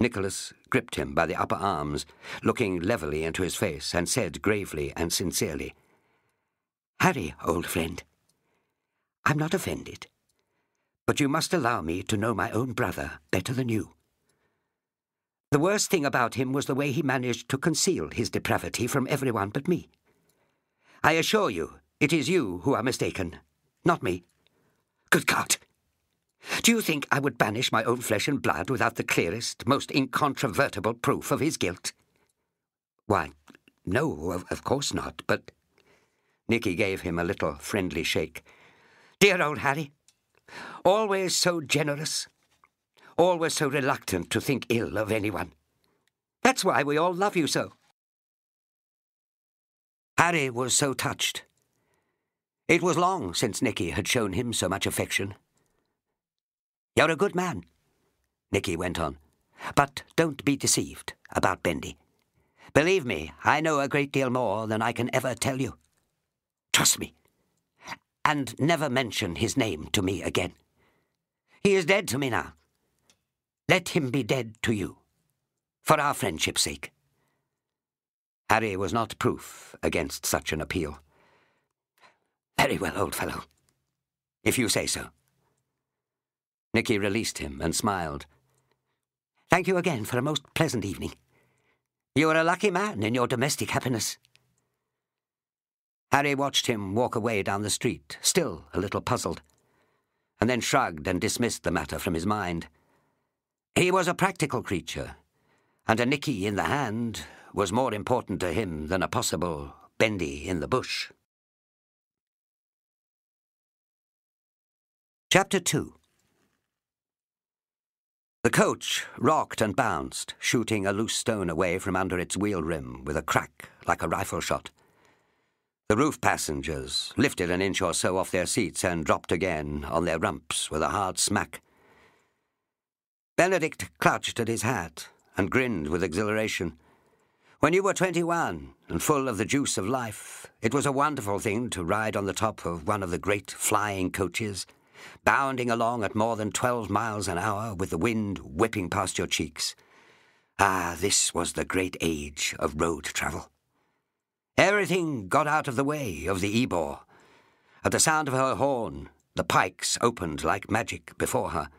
Nicholas gripped him by the upper arms, looking levelly into his face, and said gravely and sincerely, "Harry, old friend, I'm not offended, but you must allow me to know my own brother better than you. The worst thing about him was the way he managed to conceal his depravity from everyone but me. I assure you, it is you who are mistaken, not me. Good God! Do you think I would banish my own flesh and blood without the clearest, most incontrovertible proof of his guilt?" "Why, no, of course not, but—" Nicky gave him a little friendly shake. "Dear old Harry, always so generous, always so reluctant to think ill of anyone. That's why we all love you so." Harry was so touched. It was long since Nicky had shown him so much affection. "You're a good man," Nicky went on, "but don't be deceived about Bendy. Believe me, I know a great deal more than I can ever tell you. Trust me, and never mention his name to me again. He is dead to me now. Let him be dead to you, for our friendship's sake." Harry was not proof against such an appeal. "Very well, old fellow, if you say so." Nicky released him and smiled. "Thank you again for a most pleasant evening. You are a lucky man in your domestic happiness." Harry watched him walk away down the street, still a little puzzled, and then shrugged and dismissed the matter from his mind. He was a practical creature, and a Nicky in the hand was more important to him than a possible Bendy in the bush. Chapter 2. The coach rocked and bounced, shooting a loose stone away from under its wheel rim with a crack like a rifle shot. The roof passengers lifted an inch or so off their seats and dropped again on their rumps with a hard smack. Benedict clutched at his hat and grinned with exhilaration. When you were 21 and full of the juice of life, it was a wonderful thing to ride on the top of one of the great flying coaches, bounding along at more than 12 miles an hour with the wind whipping past your cheeks. Ah, this was the great age of road travel. Everything got out of the way of the Ebor. At the sound of her horn, the pikes opened like magic before her.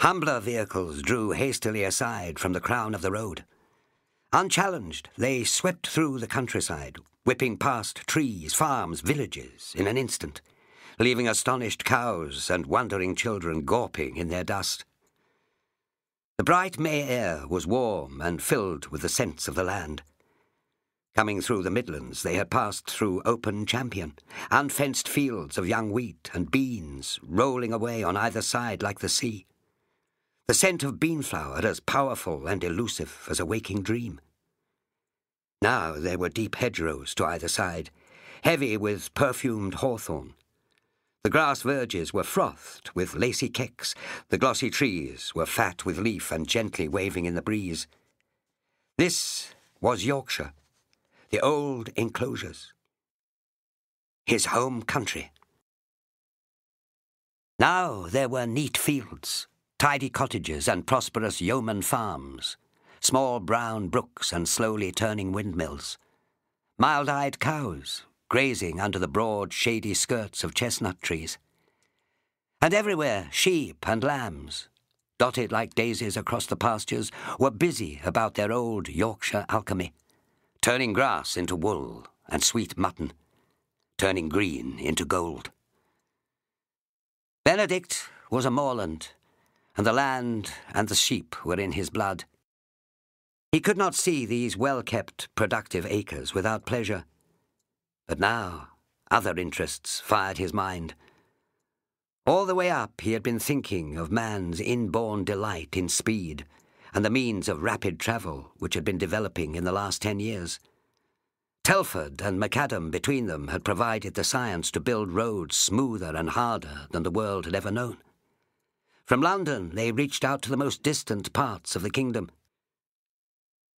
Humbler vehicles drew hastily aside from the crown of the road. Unchallenged, they swept through the countryside, whipping past trees, farms, villages in an instant, leaving astonished cows and wondering children gawping in their dust. The bright May air was warm and filled with the scents of the land. Coming through the Midlands, they had passed through open champion, unfenced fields of young wheat and beans rolling away on either side like the sea. The scent of beanflower as powerful and elusive as a waking dream. Now there were deep hedgerows to either side, heavy with perfumed hawthorn. The grass verges were frothed with lacy kecks, the glossy trees were fat with leaf and gently waving in the breeze. This was Yorkshire, the old enclosures, his home country. Now there were neat fields, tidy cottages and prosperous yeoman farms, small brown brooks and slowly turning windmills, mild-eyed cows grazing under the broad, shady skirts of chestnut trees. And everywhere sheep and lambs, dotted like daisies across the pastures, were busy about their old Yorkshire alchemy, turning grass into wool and sweet mutton, turning green into gold. Benedict was a moorland, and the land and the sheep were in his blood. He could not see these well-kept, productive acres without pleasure. But now other interests fired his mind. All the way up he had been thinking of man's inborn delight in speed and the means of rapid travel which had been developing in the last 10 years. Telford and Macadam between them had provided the science to build roads smoother and harder than the world had ever known. From London they reached out to the most distant parts of the kingdom.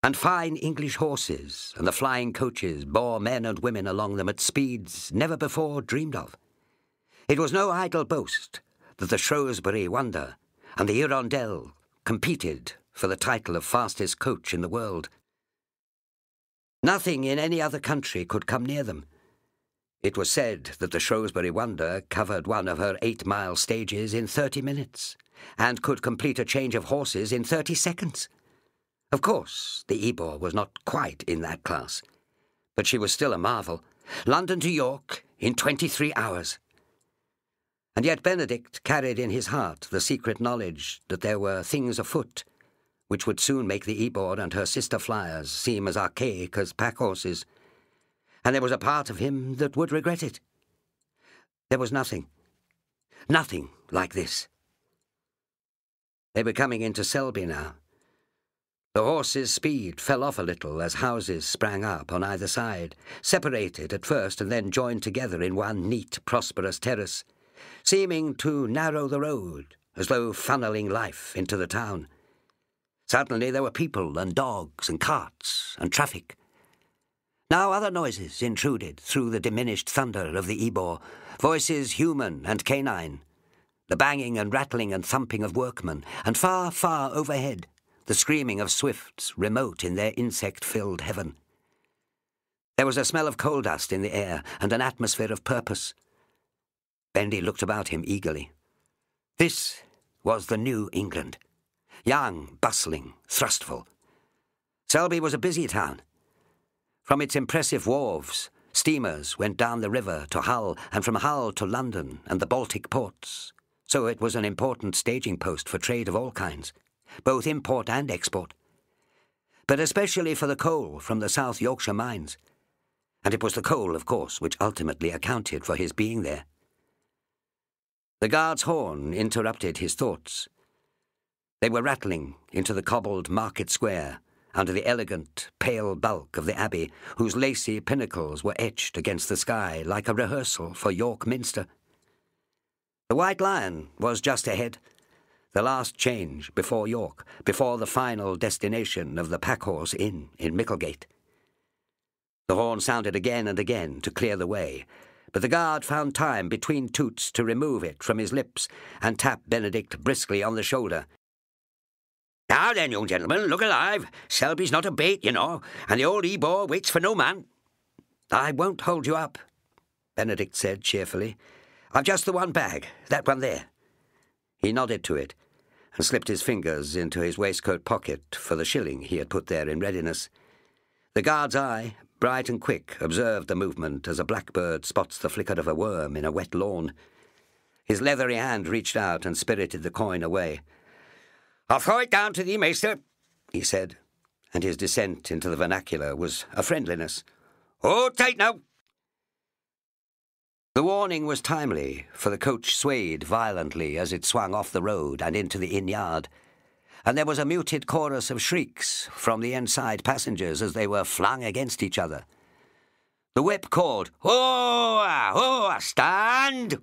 And fine English horses and the flying coaches bore men and women along them at speeds never before dreamed of. It was no idle boast that the Shrewsbury Wonder and the Hirondelle competed for the title of fastest coach in the world. Nothing in any other country could come near them. It was said that the Shrewsbury Wonder covered one of her 8-mile stages in 30 minutes and could complete a change of horses in 30 seconds. Of course, the Ebor was not quite in that class, but she was still a marvel. London to York in 23 hours. And yet Benedict carried in his heart the secret knowledge that there were things afoot which would soon make the Ebor and her sister flyers seem as archaic as pack horses, and there was a part of him that would regret it. There was nothing like this. They were coming into Selby now. The horses' speed fell off a little as houses sprang up on either side, separated at first and then joined together in one neat, prosperous terrace, seeming to narrow the road, as though funnelling life into the town. Suddenly there were people and dogs and carts and traffic. Now other noises intruded through the diminished thunder of the Ebor, voices human and canine, the banging and rattling and thumping of workmen, and far, far overhead, the screaming of swifts remote in their insect-filled heaven. There was a smell of coal dust in the air and an atmosphere of purpose. Bendy looked about him eagerly. This was the New England, young, bustling, thrustful. Selby was a busy town. From its impressive wharves, steamers went down the river to Hull and from Hull to London and the Baltic ports, so it was an important staging post for trade of all kinds, both import and export, but especially for the coal from the South Yorkshire mines. And it was the coal, of course, which ultimately accounted for his being there. The guard's horn interrupted his thoughts. They were rattling into the cobbled market square, under the elegant, pale bulk of the abbey, whose lacy pinnacles were etched against the sky like a rehearsal for York Minster. The White Lion was just ahead, the last change before York, before the final destination of the Packhorse Inn in Micklegate. The horn sounded again and again to clear the way, but the guard found time between toots to remove it from his lips and tap Benedict briskly on the shoulder. "Now then, young gentlemen, look alive. Selby's not a bait, you know, and the old Ebor waits for no man." "I won't hold you up," Benedict said cheerfully. "I've just the one bag, that one there." He nodded to it and slipped his fingers into his waistcoat pocket for the shilling he had put there in readiness. The guard's eye, bright and quick, observed the movement as a blackbird spots the flicker of a worm in a wet lawn. His leathery hand reached out and spirited the coin away. "I'll throw it down to thee, maester," he said, and his descent into the vernacular was a friendliness. "Oh, take now!" The warning was timely, for the coach swayed violently as it swung off the road and into the inn yard, and there was a muted chorus of shrieks from the inside passengers as they were flung against each other. The whip called, "Hoa! Hoa! Stand!"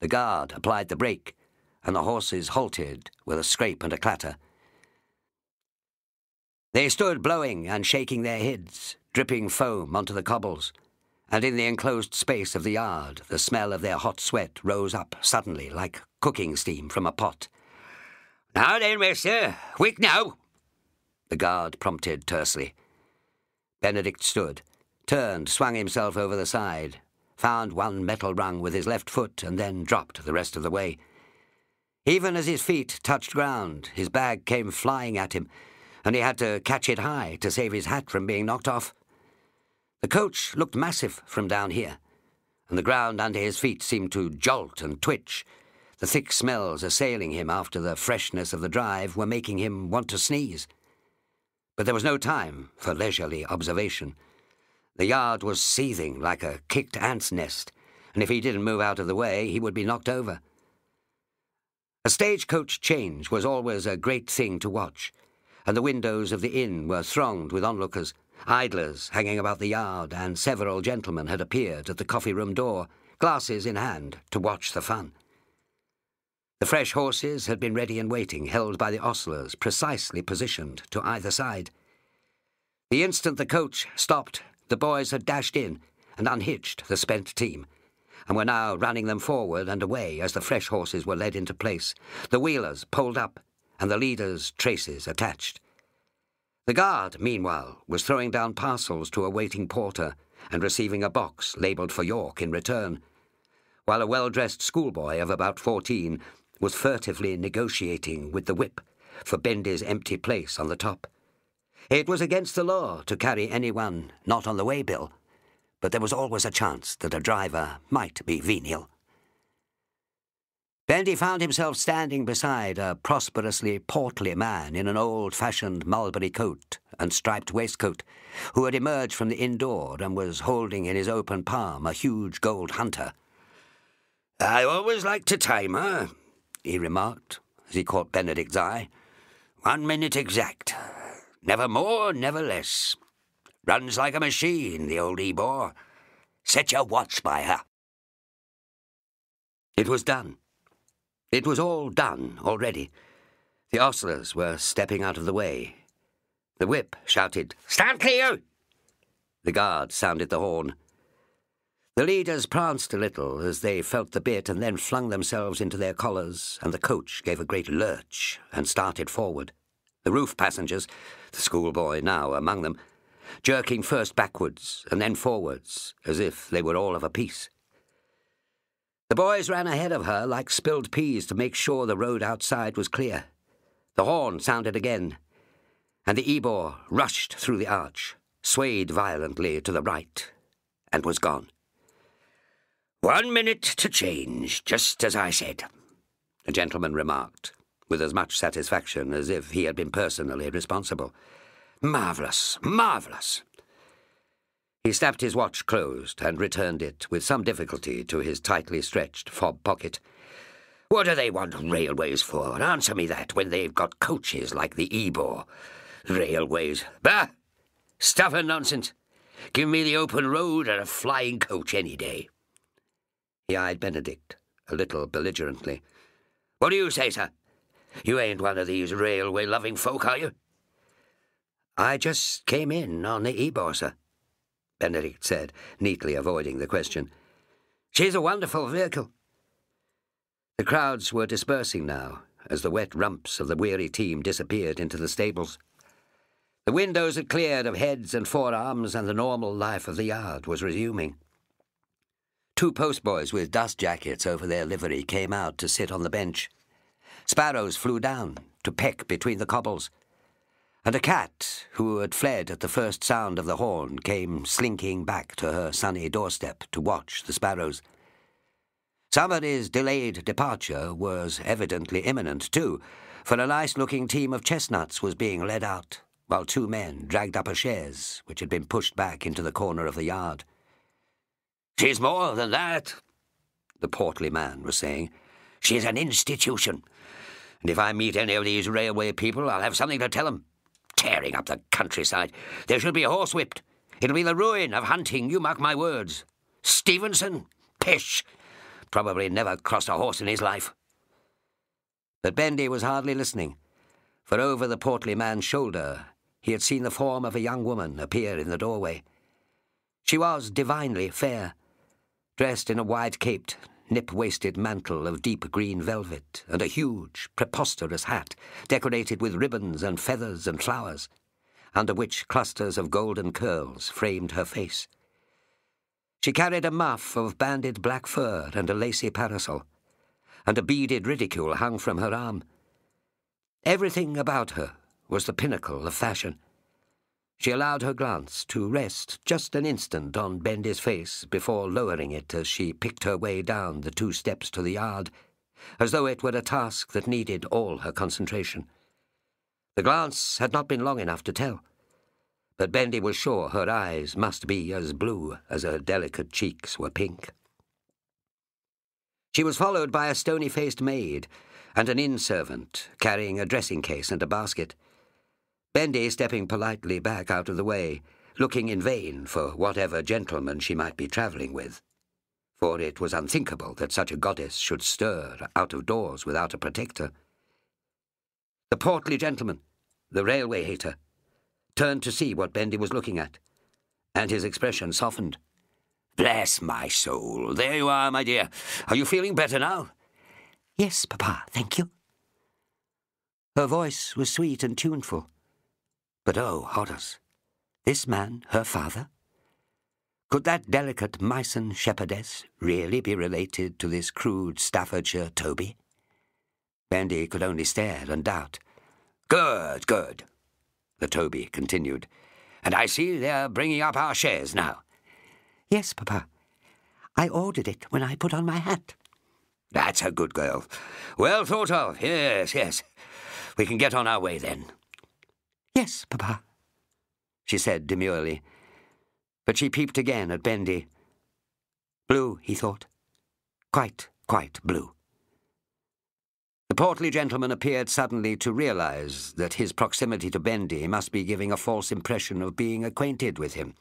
The guard applied the brake, and the horses halted with a scrape and a clatter. They stood blowing and shaking their heads, dripping foam onto the cobbles, and in the enclosed space of the yard the smell of their hot sweat rose up suddenly like cooking steam from a pot. "Now then, maester, quick now," the guard prompted tersely. Benedict stood, turned, swung himself over the side, found one metal rung with his left foot and then dropped the rest of the way. Even as his feet touched ground, his bag came flying at him, and he had to catch it high to save his hat from being knocked off. The coach looked massive from down here, and the ground under his feet seemed to jolt and twitch. The thick smells assailing him after the freshness of the drive were making him want to sneeze. But there was no time for leisurely observation. The yard was seething like a kicked ant's nest, and if he didn't move out of the way, he would be knocked over. A stagecoach change was always a great thing to watch, and the windows of the inn were thronged with onlookers. Idlers hanging about the yard, and several gentlemen had appeared at the coffee-room door, glasses in hand, to watch the fun. The fresh horses had been ready and waiting, held by the ostlers, precisely positioned to either side. The instant the coach stopped, the boys had dashed in and unhitched the spent team, and were now running them forward and away as the fresh horses were led into place, the wheelers pulled up, and the leaders' traces attached. The guard, meanwhile, was throwing down parcels to a waiting porter and receiving a box labelled for York in return, while a well-dressed schoolboy of about 14 was furtively negotiating with the whip for Bendy's empty place on the top. It was against the law to carry anyone not on the way bill, but there was always a chance that a driver might be venial. Bendy found himself standing beside a prosperously portly man in an old-fashioned mulberry coat and striped waistcoat, who had emerged from the inn door and was holding in his open palm a huge gold hunter. "I always like to time her," he remarked, as he caught Benedict's eye. "1 minute exact. Never more, never less. Runs like a machine, the old Ebor. Set your watch by her." It was done. It was all done already. The ostlers were stepping out of the way. The whip shouted, "Stand clear!" The guard sounded the horn. The leaders pranced a little as they felt the bit and then flung themselves into their collars, and the coach gave a great lurch and started forward. The roof passengers, the schoolboy now among them, jerking first backwards and then forwards as if they were all of a piece. The boys ran ahead of her like spilled peas to make sure the road outside was clear. The horn sounded again, and the Ebor rushed through the arch, swayed violently to the right, and was gone. "1 minute to change, just as I said," the gentleman remarked, with as much satisfaction as if he had been personally responsible. "Marvellous, marvellous." He snapped his watch closed and returned it with some difficulty to his tightly stretched fob pocket. "What do they want railways for? Answer me that, when they've got coaches like the Ebor. Railways. Bah! Stuff and nonsense. Give me the open road and a flying coach any day." He eyed Benedict a little belligerently. "What do you say, sir? You ain't one of these railway-loving folk, are you?" "I just came in on the Ebor, sir," Benedict said, neatly avoiding the question. "She's a wonderful vehicle." The crowds were dispersing now, as the wet rumps of the weary team disappeared into the stables. The windows had cleared of heads and forearms, and the normal life of the yard was resuming. Two postboys with dust jackets over their livery came out to sit on the bench. Sparrows flew down to peck between the cobbles. and a cat, who had fled at the first sound of the horn, came slinking back to her sunny doorstep to watch the sparrows. Somebody's delayed departure was evidently imminent, too, for a nice-looking team of chestnuts was being led out, while two men dragged up a chaise which had been pushed back into the corner of the yard. "She's more than that," the portly man was saying. "She's an institution, and if I meet any of these railway people, I'll have something to tell them. Tearing up the countryside. They should be horsewhipped. It'll be the ruin of hunting, you mark my words. Stevenson? Pish! Probably never crossed a horse in his life." But Bendy was hardly listening, for over the portly man's shoulder he had seen the form of a young woman appear in the doorway. She was divinely fair, dressed in a wide-caped, nip-waisted mantle of deep green velvet and a huge, preposterous hat decorated with ribbons and feathers and flowers, under which clusters of golden curls framed her face. She carried a muff of banded black fur and a lacy parasol, and a beaded ridicule hung from her arm. Everything about her was the pinnacle of fashion. She allowed her glance to rest just an instant on Bendy's face before lowering it as she picked her way down the two steps to the yard, as though it were a task that needed all her concentration. The glance had not been long enough to tell, but Bendy was sure her eyes must be as blue as her delicate cheeks were pink. She was followed by a stony-faced maid and an inn-servant carrying a dressing-case and a basket. Bendy stepping politely back out of the way, looking in vain for whatever gentleman she might be travelling with, for it was unthinkable that such a goddess should stir out of doors without a protector. The portly gentleman, the railway hater, turned to see what Bendy was looking at, and his expression softened. "Bless my soul, there you are, my dear. Are you feeling better now?" "Yes, Papa, thank you." Her voice was sweet and tuneful. But oh, horrors! This man, her father? Could that delicate Meissen shepherdess really be related to this crude Staffordshire Toby? Bendy could only stare and doubt. "Good, good," the Toby continued. "And I see they're bringing up our chaise now." "Yes, Papa. I ordered it when I put on my hat." "That's a good girl. Well thought of, yes, yes. We can get on our way then." "Yes, Papa," she said demurely, but she peeped again at Bendy. Blue, he thought. Quite, quite blue. The portly gentleman appeared suddenly to realise that his proximity to Bendy must be giving a false impression of being acquainted with him.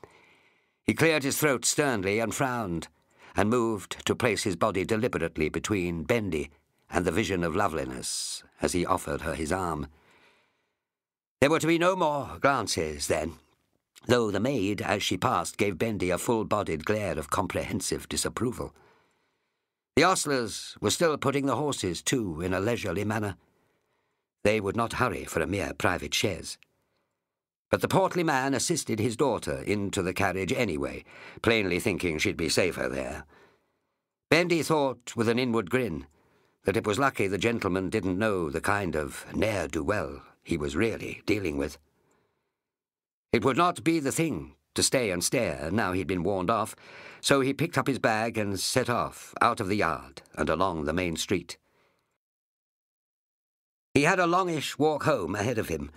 He cleared his throat sternly and frowned, and moved to place his body deliberately between Bendy and the vision of loveliness as he offered her his arm. There were to be no more glances then, though the maid, as she passed, gave Bendy a full-bodied glare of comprehensive disapproval. The ostlers were still putting the horses to in a leisurely manner. They would not hurry for a mere private chaise. But the portly man assisted his daughter into the carriage anyway, plainly thinking she'd be safer there. Bendy thought, with an inward grin, that it was lucky the gentleman didn't know the kind of ne'er-do-well he was really dealing with. It would not be the thing to stay and stare now he'd been warned off, so he picked up his bag and set off out of the yard and along the main street. He had a longish walk home ahead of him,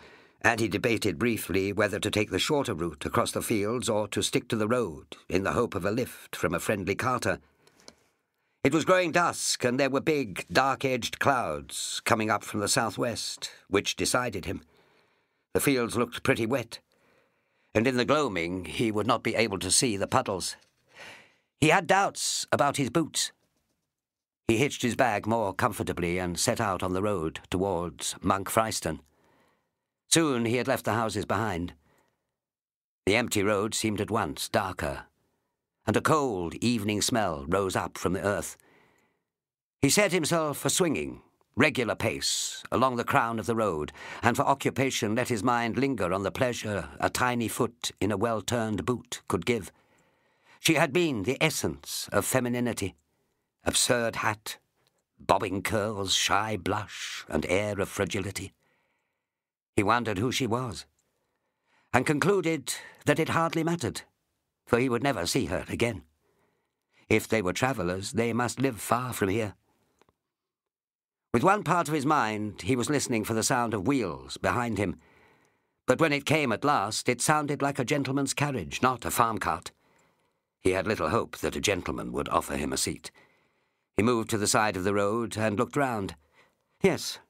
and he debated briefly whether to take the shorter route across the fields or to stick to the road in the hope of a lift from a friendly carter. It was growing dusk, and there were big, dark-edged clouds coming up from the southwest, which decided him. The fields looked pretty wet, and in the gloaming he would not be able to see the puddles. He had doubts about his boots. He hitched his bag more comfortably and set out on the road towards Monk Fryston. Soon he had left the houses behind. The empty road seemed at once darker, and a cold evening smell rose up from the earth. He set himself a swinging, regular pace along the crown of the road, and for occupation let his mind linger on the pleasure a tiny foot in a well-turned boot could give. She had been the essence of femininity. Absurd hat, bobbing curls, shy blush, and air of fragility. He wondered who she was, and concluded that it hardly mattered, for he would never see her again. If they were travellers, they must live far from here. With one part of his mind, he was listening for the sound of wheels behind him, but when it came at last, it sounded like a gentleman's carriage, not a farm cart. He had little hope that a gentleman would offer him a seat. He moved to the side of the road and looked round. Yes,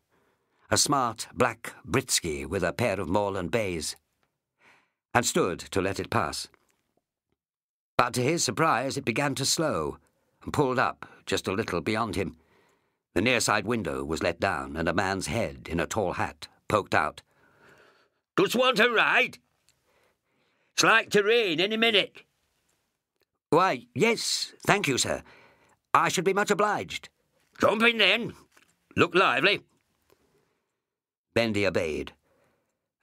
a smart black Britsky with a pair of Morland bays, and stood to let it pass. But to his surprise, it began to slow, and pulled up just a little beyond him. The near side window was let down, and a man's head in a tall hat poked out. "Does want a ride? It's like to rain any minute." "Why, yes, thank you, sir. I should be much obliged." "Jump in, then. Look lively." Bendy obeyed,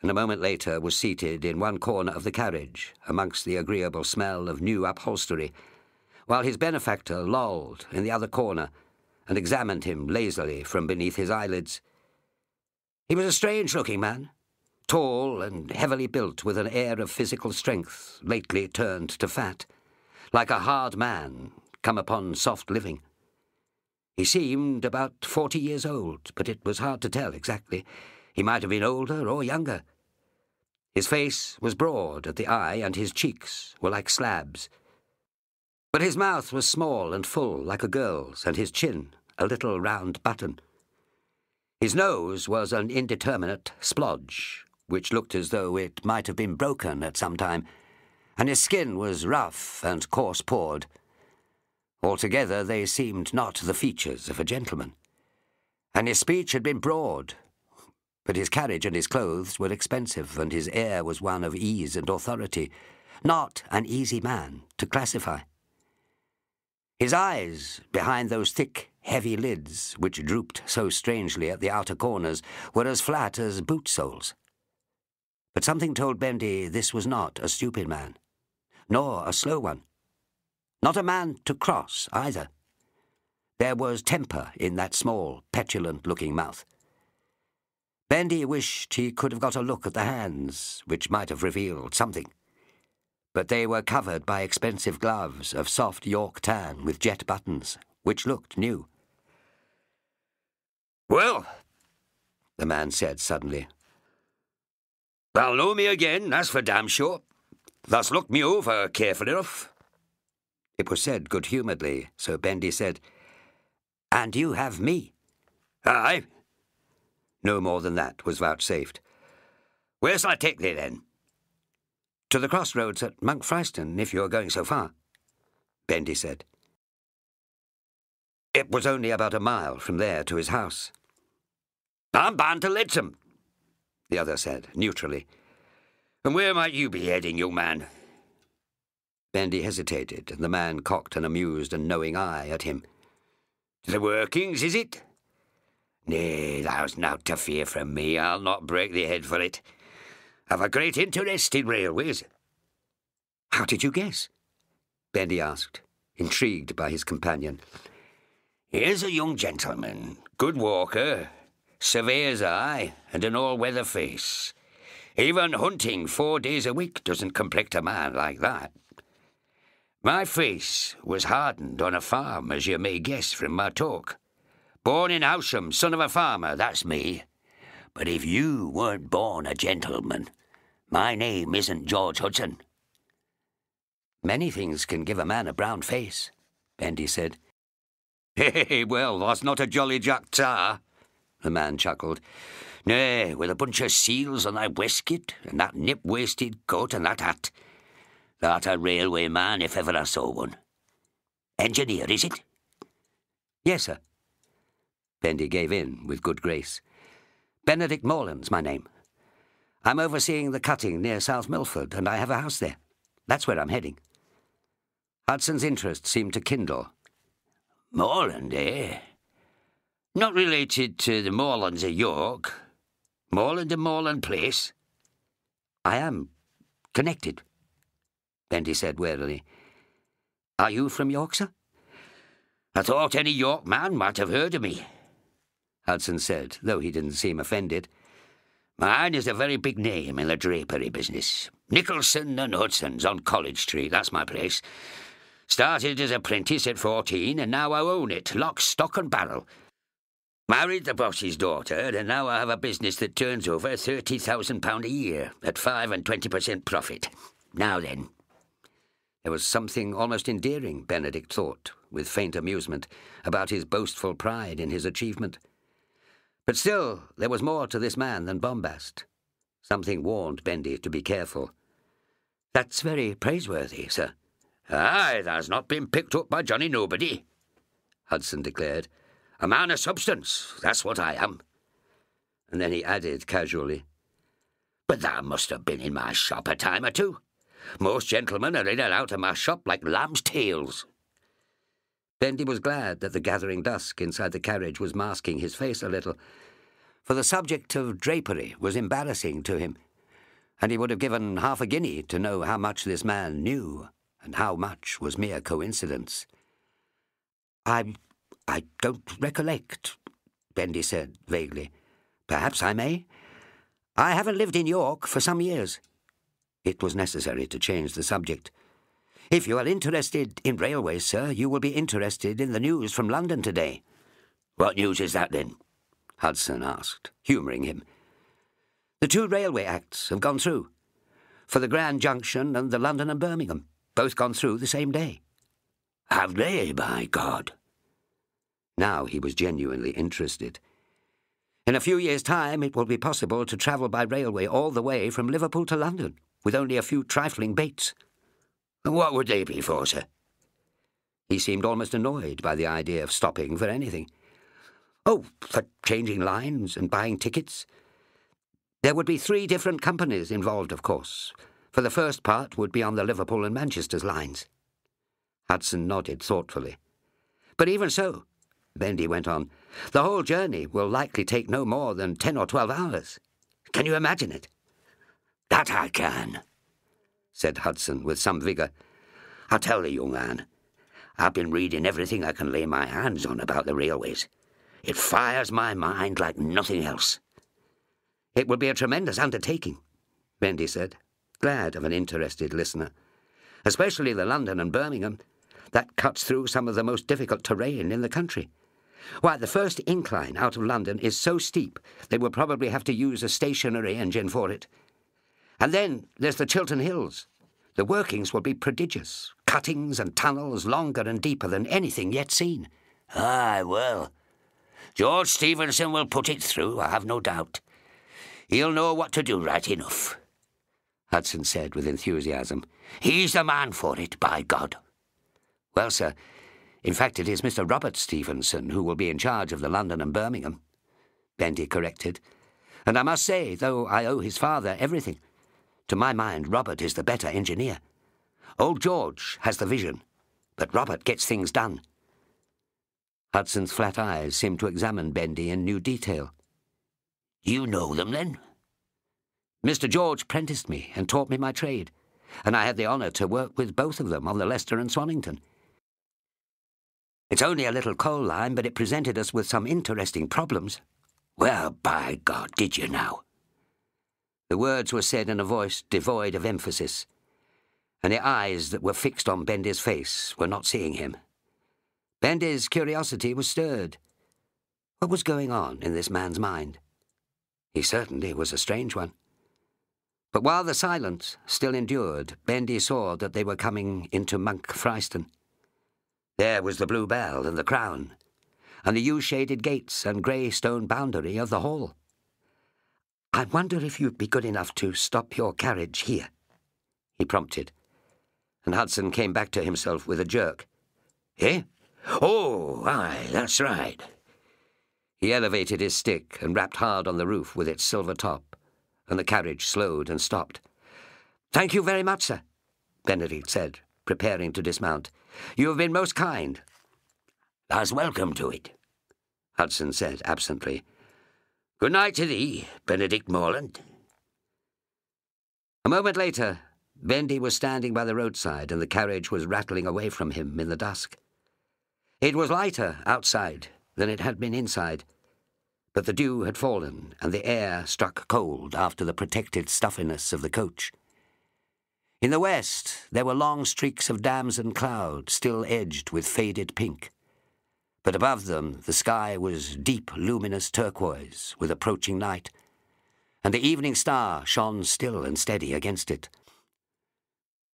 and a moment later was seated in one corner of the carriage, amongst the agreeable smell of new upholstery, while his benefactor lolled in the other corner and examined him lazily from beneath his eyelids. He was a strange-looking man, tall and heavily built, with an air of physical strength lately turned to fat, like a hard man come upon soft living. He seemed about 40 years old, but it was hard to tell exactly. He might have been older or younger. His face was broad at the eye, and his cheeks were like slabs. But his mouth was small and full, like a girl's, and his chin a little round button. His nose was an indeterminate splodge, which looked as though it might have been broken at some time, and his skin was rough and coarse-poured. Altogether they seemed not the features of a gentleman, and his speech had been broad, but his carriage and his clothes were expensive, and his air was one of ease and authority, not an easy man to classify. His eyes, behind those thick, heavy lids which drooped so strangely at the outer corners, were as flat as boot soles. But something told Bendy this was not a stupid man, nor a slow one, not a man to cross either. There was temper in that small, petulant-looking mouth. Bendy wished he could have got a look at the hands, which might have revealed something, but they were covered by expensive gloves of soft York tan with jet buttons, which looked new. "Well," the man said suddenly, "thou'll know me again, that's for damn sure. Thou'st looked me over careful enough." It was said good-humouredly, so Bendy said, "And you have me?" "Aye." No more than that was vouchsafed. "Where shall I take thee, then?" "To the crossroads at Monk Fryston, if you are going so far," Bendy said. It was only about a mile from there to his house. "I'm bound to Lidsome," the other said, neutrally. "And where might you be heading, young man?" Bendy hesitated, and the man cocked an amused and knowing eye at him. "To the workings, is it? Nay, thou's nought to fear from me. I'll not break thee head for it. I've a great interest in railways." "How did you guess?" Bendy asked, intrigued by his companion. "Here's a young gentleman, good walker, surveyor's eye, and an all-weather face. Even hunting 4 days a week doesn't complex a man like that. My face was hardened on a farm, as you may guess from my talk. Born in Howsham, son of a farmer, that's me. But if you weren't born a gentleman, my name isn't George Hudson." "Many things can give a man a brown face," Bendy said. "Hey, well, that's not a jolly Jack Tar," the man chuckled. "Nay, with a bunch of seals on thy waistcoat, and that nip-waisted coat, and that hat. Thou'rt a railway man, if ever I saw one. Engineer, is it?" "Yes, sir." Bendy gave in with good grace. "Benedict Morland's my name. I'm overseeing the cutting near South Milford, and I have a house there. That's where I'm heading." Hudson's interest seemed to kindle. "Morland, eh? Not related to the Morlands of York? Morland and Morland Place?" "I am connected," Bendy said wearily. "Are you from York, sir?" "I thought any York man might have heard of me," Hudson said, though he didn't seem offended. Mine is a very big name in the drapery business. Nicholson and Hudson's on College Street, that's my place. Started as apprentice at 14, and now I own it, lock, stock and barrel. Married the boss's daughter, and now I have a business that turns over £30,000 a year at 5% and 20% profit. Now then. There was something almost endearing, Benedict thought, with faint amusement, about his boastful pride in his achievement. But still, there was more to this man than bombast. Something warned Bendy to be careful. "That's very praiseworthy, sir." "Aye, that's not been picked up by Johnny Nobody," Hudson declared. "A man of substance, that's what I am." And then he added casually, "But that must have been in my shop a time or two. Most gentlemen are in and out of my shop like lamb's tails." Bendy was glad that the gathering dusk inside the carriage was masking his face a little, for the subject of drapery was embarrassing to him, and he would have given half a guinea to know how much this man knew and how much was mere coincidence. I don't recollect," Bendy said vaguely. "Perhaps I may? I haven't lived in York for some years." It was necessary to change the subject. "If you are interested in railways, sir, you will be interested in the news from London today." "What news is that, then?" Hudson asked, humouring him. "The two railway acts have gone through, for the Grand Junction and the London and Birmingham, both gone through the same day." "Have they, by God?" Now he was genuinely interested. "In a few years' time it will be possible to travel by railway all the way from Liverpool to London, with only a few trifling baits." "What would they be for, sir?" He seemed almost annoyed by the idea of stopping for anything. "Oh, for changing lines and buying tickets. There would be 3 different companies involved, of course, for the first part would be on the Liverpool and Manchester's lines." Hudson nodded thoughtfully. "But even so," Bendy went on, "the whole journey will likely take no more than 10 or 12 hours. Can you imagine it?" "That I can," said Hudson with some vigour. "I'll tell the young man. I've been reading everything I can lay my hands on about the railways. It fires my mind like nothing else." "It will be a tremendous undertaking," Bendy said, glad of an interested listener. "Especially the London and Birmingham. That cuts through some of the most difficult terrain in the country. Why, the first incline out of London is so steep they will probably have to use a stationary engine for it. And then there's the Chiltern Hills. The workings will be prodigious. Cuttings and tunnels longer and deeper than anything yet seen." "Aye, well, George Stephenson will put it through, I have no doubt. He'll know what to do right enough," Hudson said with enthusiasm. "He's the man for it, by God." "Well, sir, in fact it is Mr. Robert Stephenson who will be in charge of the London and Birmingham," Bendy corrected. "And I must say, though I owe his father everything, to my mind, Robert is the better engineer. Old George has the vision, but Robert gets things done." Hudson's flat eyes seemed to examine Bendy in new detail. "You know them, then?" "Mr. George apprenticed me and taught me my trade, and I had the honour to work with both of them on the Leicester and Swannington. It's only a little coal line, but it presented us with some interesting problems." "Well, by God, did you now?" The words were said in a voice devoid of emphasis, and the eyes that were fixed on Bendy's face were not seeing him. Bendy's curiosity was stirred. What was going on in this man's mind? He certainly was a strange one. But while the silence still endured, Bendy saw that they were coming into Monk Fryston. There was the Blue Bell and the Crown, and the yew-shaded gates and grey stone boundary of the hall. "I wonder if you'd be good enough to stop your carriage here," he prompted, and Hudson came back to himself with a jerk. "Eh? Oh, aye, that's right." He elevated his stick and rapped hard on the roof with its silver top, and the carriage slowed and stopped. "Thank you very much, sir," Benedict said, preparing to dismount. "You have been most kind." "Thou's welcome to it," Hudson said absently. "Good night to thee, Benedict Morland." A moment later, Bendy was standing by the roadside and the carriage was rattling away from him in the dusk. It was lighter outside than it had been inside. but the dew had fallen and the air struck cold after the protected stuffiness of the coach. In the west there were long streaks of damson cloud still edged with faded pink, but above them the sky was deep luminous turquoise with approaching night, and the evening star shone still and steady against it,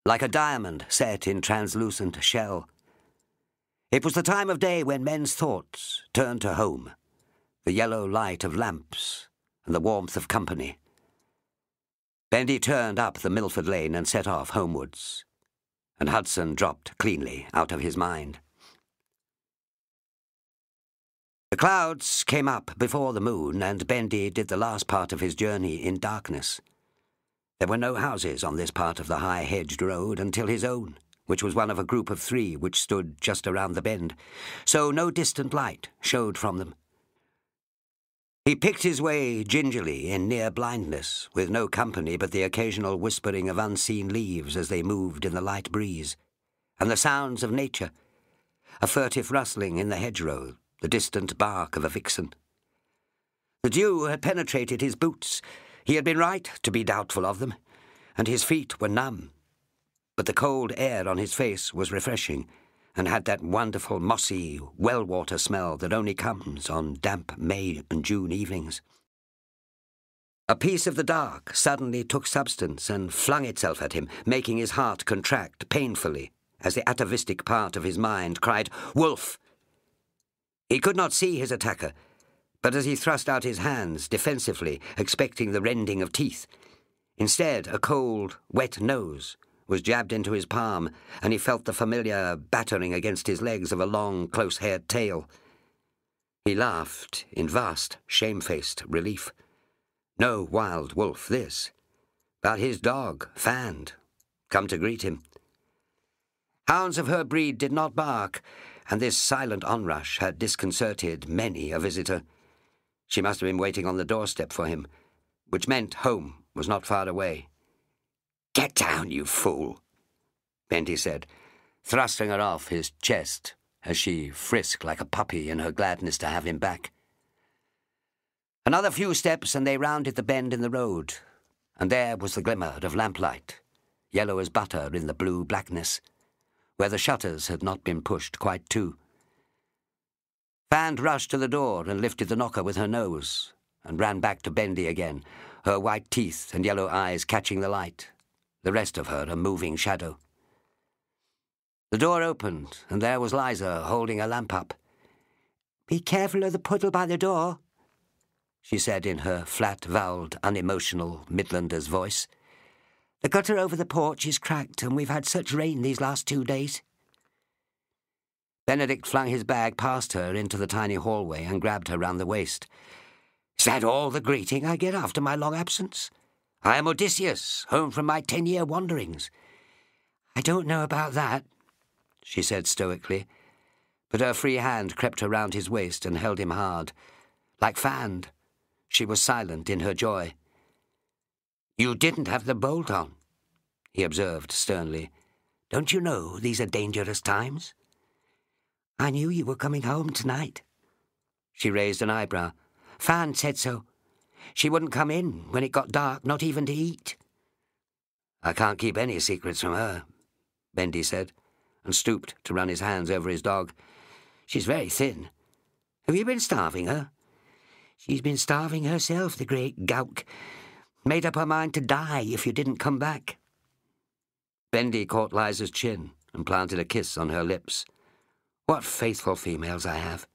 like a diamond set in translucent shell. It was the time of day when men's thoughts turned to home, the yellow light of lamps and the warmth of company. Bendy turned up the Milford Lane and set off homewards, and Hudson dropped cleanly out of his mind. The clouds came up before the moon, and Bendy did the last part of his journey in darkness. There were no houses on this part of the high-hedged road until his own, which was one of a group of three which stood just around the bend, so no distant light showed from them. He picked his way gingerly in near blindness, with no company but the occasional whispering of unseen leaves as they moved in the light breeze, and the sounds of nature, a furtive rustling in the hedgerow, the distant bark of a vixen. The dew had penetrated his boots. He had been right to be doubtful of them, and his feet were numb, but the cold air on his face was refreshing, and had that wonderful mossy well-water smell that only comes on damp May and June evenings. A piece of the dark suddenly took substance and flung itself at him, making his heart contract painfully as the atavistic part of his mind cried, "Wolf!" He could not see his attacker, but as he thrust out his hands defensively, expecting the rending of teeth, instead a cold, wet nose was jabbed into his palm, and he felt the familiar battering against his legs of a long, close-haired tail. He laughed in vast, shamefaced relief. No wild wolf this, but his dog, Fand, come to greet him. Hounds of her breed did not bark, and this silent onrush had disconcerted many a visitor. She must have been waiting on the doorstep for him, which meant home was not far away. "Get down, you fool," Bendy said, thrusting her off his chest as she frisked like a puppy in her gladness to have him back. Another few steps and they rounded the bend in the road, and there was the glimmer of lamplight, yellow as butter in the blue blackness, where the shutters had not been pushed quite to. Fand rushed to the door and lifted the knocker with her nose, and ran back to Bendy again, her white teeth and yellow eyes catching the light, the rest of her a moving shadow. The door opened, and there was Liza holding a lamp up. "Be careful of the puddle by the door," she said in her flat-voweled, unemotional Midlander's voice. "The gutter over the porch is cracked, and we've had such rain these last 2 days." Benedict flung his bag past her into the tiny hallway and grabbed her round the waist. "Is that all the greeting I get after my long absence? I am Odysseus, home from my 10-year wanderings." "I don't know about that," she said stoically, but her free hand crept around his waist and held him hard. Like Fand, she was silent in her joy. "You didn't have the bolt on," he observed sternly. "Don't you know these are dangerous times?" "I knew you were coming home tonight." She raised an eyebrow. "Fand said so. She wouldn't come in when it got dark, not even to eat." "I can't keep any secrets from her," Bendy said, and stooped to run his hands over his dog. "She's very thin. Have you been starving her?" "She's been starving herself, the great gawk. Made up her mind to die if you didn't come back." Bendy caught Liza's chin and planted a kiss on her lips. "What faithful females I have."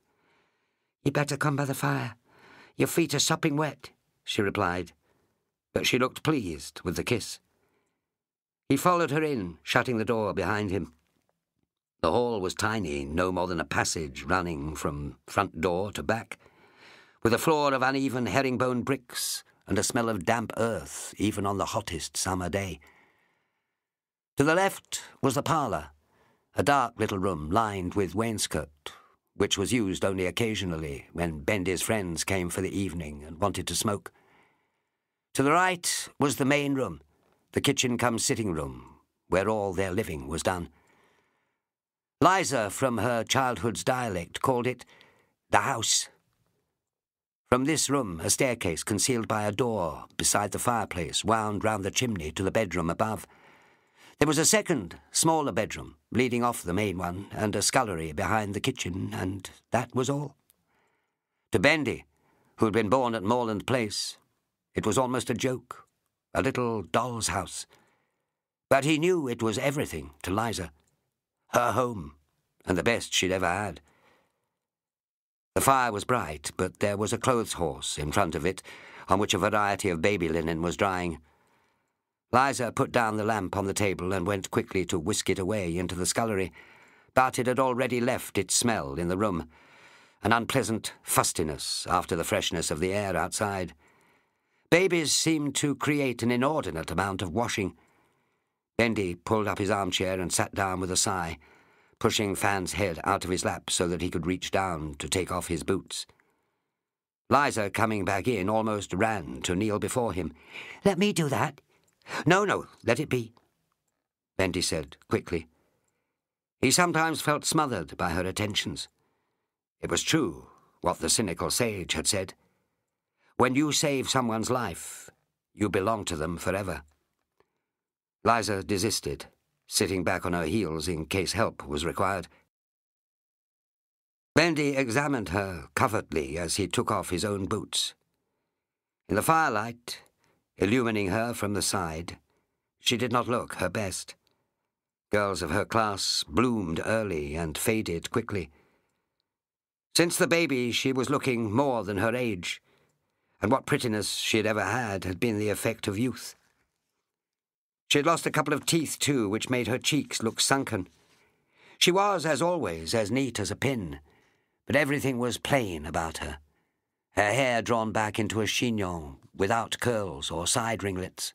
"You'd better come by the fire. Your feet are sopping wet," she replied, but she looked pleased with the kiss. He followed her in, shutting the door behind him. The hall was tiny, no more than a passage running from front door to back, with a floor of uneven herringbone bricks and a smell of damp earth even on the hottest summer day. To the left was the parlour, a dark little room lined with wainscot, which was used only occasionally when Bendy's friends came for the evening and wanted to smoke. To the right was the main room, the kitchen-cum-sitting room, where all their living was done. Liza, from her childhood's dialect, called it the house. From this room, a staircase concealed by a door beside the fireplace wound round the chimney to the bedroom above. There was a second, smaller bedroom, leading off the main one, and a scullery behind the kitchen, and that was all. To Bendy, who had been born at Morland Place, it was almost a joke, a little doll's house. But he knew it was everything to Liza, her home, and the best she'd ever had. The fire was bright, but there was a clothes horse in front of it, on which a variety of baby linen was drying. Liza put down the lamp on the table and went quickly to whisk it away into the scullery, but it had already left its smell in the room, an unpleasant fustiness after the freshness of the air outside. Babies seemed to create an inordinate amount of washing. Bendy pulled up his armchair and sat down with a sigh, pushing Fan's head out of his lap so that he could reach down to take off his boots. Liza, coming back in, almost ran to kneel before him. "Let me do that." "No, no, let it be," Bendy said quickly. He sometimes felt smothered by her attentions. It was true what the cynical sage had said. When you save someone's life, you belong to them forever. Liza desisted, sitting back on her heels in case help was required. Bendy examined her covertly as he took off his own boots. In the firelight, illumining her from the side, she did not look her best. Girls of her class bloomed early and faded quickly. Since the baby, she was looking more than her age, and what prettiness she had ever had been the effect of youth. She had lost a couple of teeth, too, which made her cheeks look sunken. She was, as always, as neat as a pin, but everything was plain about her. Her hair drawn back into a chignon, without curls or side ringlets.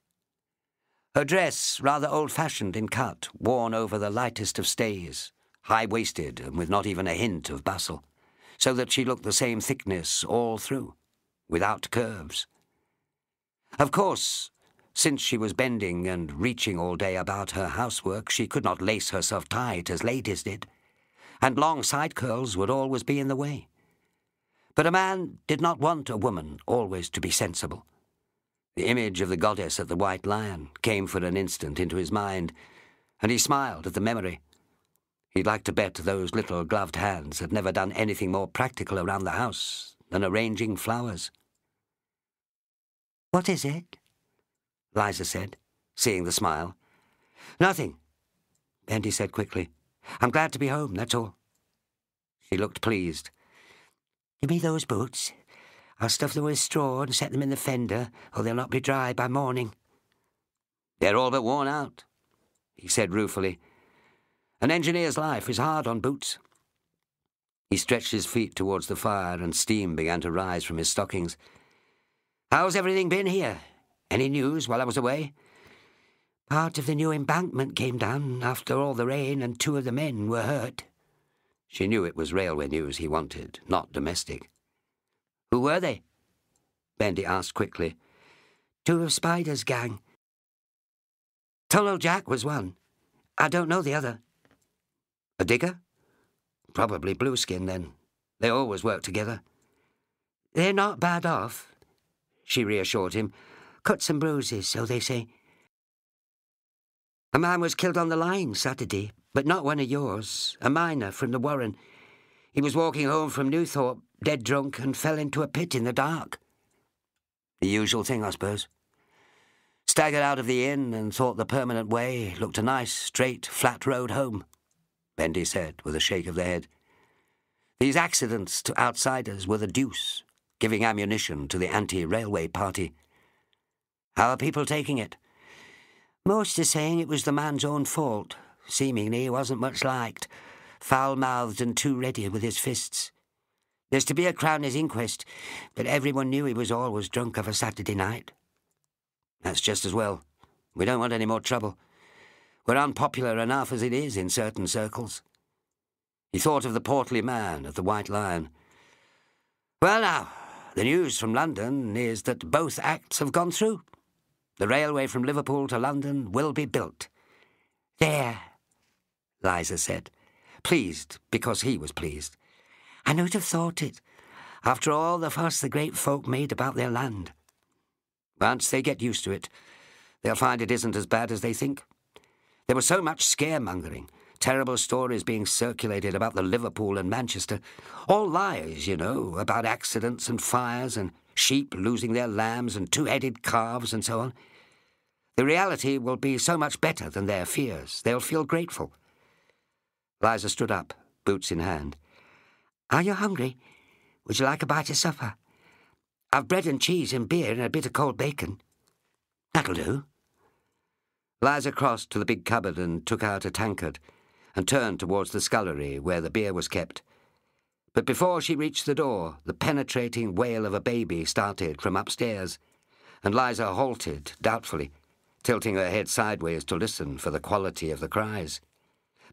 Her dress, rather old-fashioned in cut, worn over the lightest of stays, high-waisted and with not even a hint of bustle, so that she looked the same thickness all through, without curves. Of course, since she was bending and reaching all day about her housework, she could not lace herself tight as ladies did, and long side curls would always be in the way. But a man did not want a woman always to be sensible. The image of the goddess at the White Lion came for an instant into his mind, and he smiled at the memory. He'd like to bet those little gloved hands had never done anything more practical around the house than arranging flowers. "What is it?" Liza said, seeing the smile. "Nothing," Bendy said quickly. "I'm glad to be home, that's all." She looked pleased. "Give me those boots. I'll stuff them with straw and set them in the fender, or they'll not be dry by morning." "They're all but worn out," he said ruefully. "An engineer's life is hard on boots." He stretched his feet towards the fire, and steam began to rise from his stockings. "How's everything been here? Any news while I was away?" "Part of the new embankment came down after all the rain, and two of the men were hurt." She knew it was railway news he wanted, not domestic. "Who were they?" Bendy asked quickly. "Two of Spider's gang. Tunnel Jack was one. I don't know the other." "A digger?" "Probably Blueskin, then. They always work together." "They're not bad off," she reassured him. "Cuts and bruises, so they say. A man was killed on the line Saturday, but not one of yours, a miner from the Warren. He was walking home from Newthorpe, dead drunk, and fell into a pit in the dark." "The usual thing, I suppose. Staggered out of the inn and thought the permanent way looked a nice, straight, flat road home," Bendy said with a shake of the head. These accidents to outsiders were the deuce, giving ammunition to the anti-railway party. "How are people taking it?" "Most are saying it was the man's own fault. Seemingly he wasn't much liked, foul-mouthed and too ready with his fists. There's to be a crowner's inquest, but everyone knew he was always drunk of a Saturday night." "That's just as well. We don't want any more trouble. We're unpopular enough as it is in certain circles." He thought of the portly man at the White Lion. "Well now, the news from London is that both acts have gone through. The railway from Liverpool to London will be built." "There," Liza said, pleased because he was pleased. "I don't have thought it. after all the fuss the great folk made about their land. Once they get used to it, they'll find it isn't as bad as they think. There was so much scaremongering, terrible stories being circulated about the Liverpool and Manchester, all lies, you know, about accidents and fires and sheep losing their lambs and two-headed calves and so on. The reality will be so much better than their fears. They'll feel grateful. Liza stood up, boots in hand. Are you hungry? Would you like a bite of supper? I've bread and cheese and beer and a bit of cold bacon. That'll do. Liza crossed to the big cupboard and took out a tankard and turned towards the scullery where the beer was kept. But before she reached the door, the penetrating wail of a baby started from upstairs, and Liza halted, doubtfully, tilting her head sideways to listen for the quality of the cries.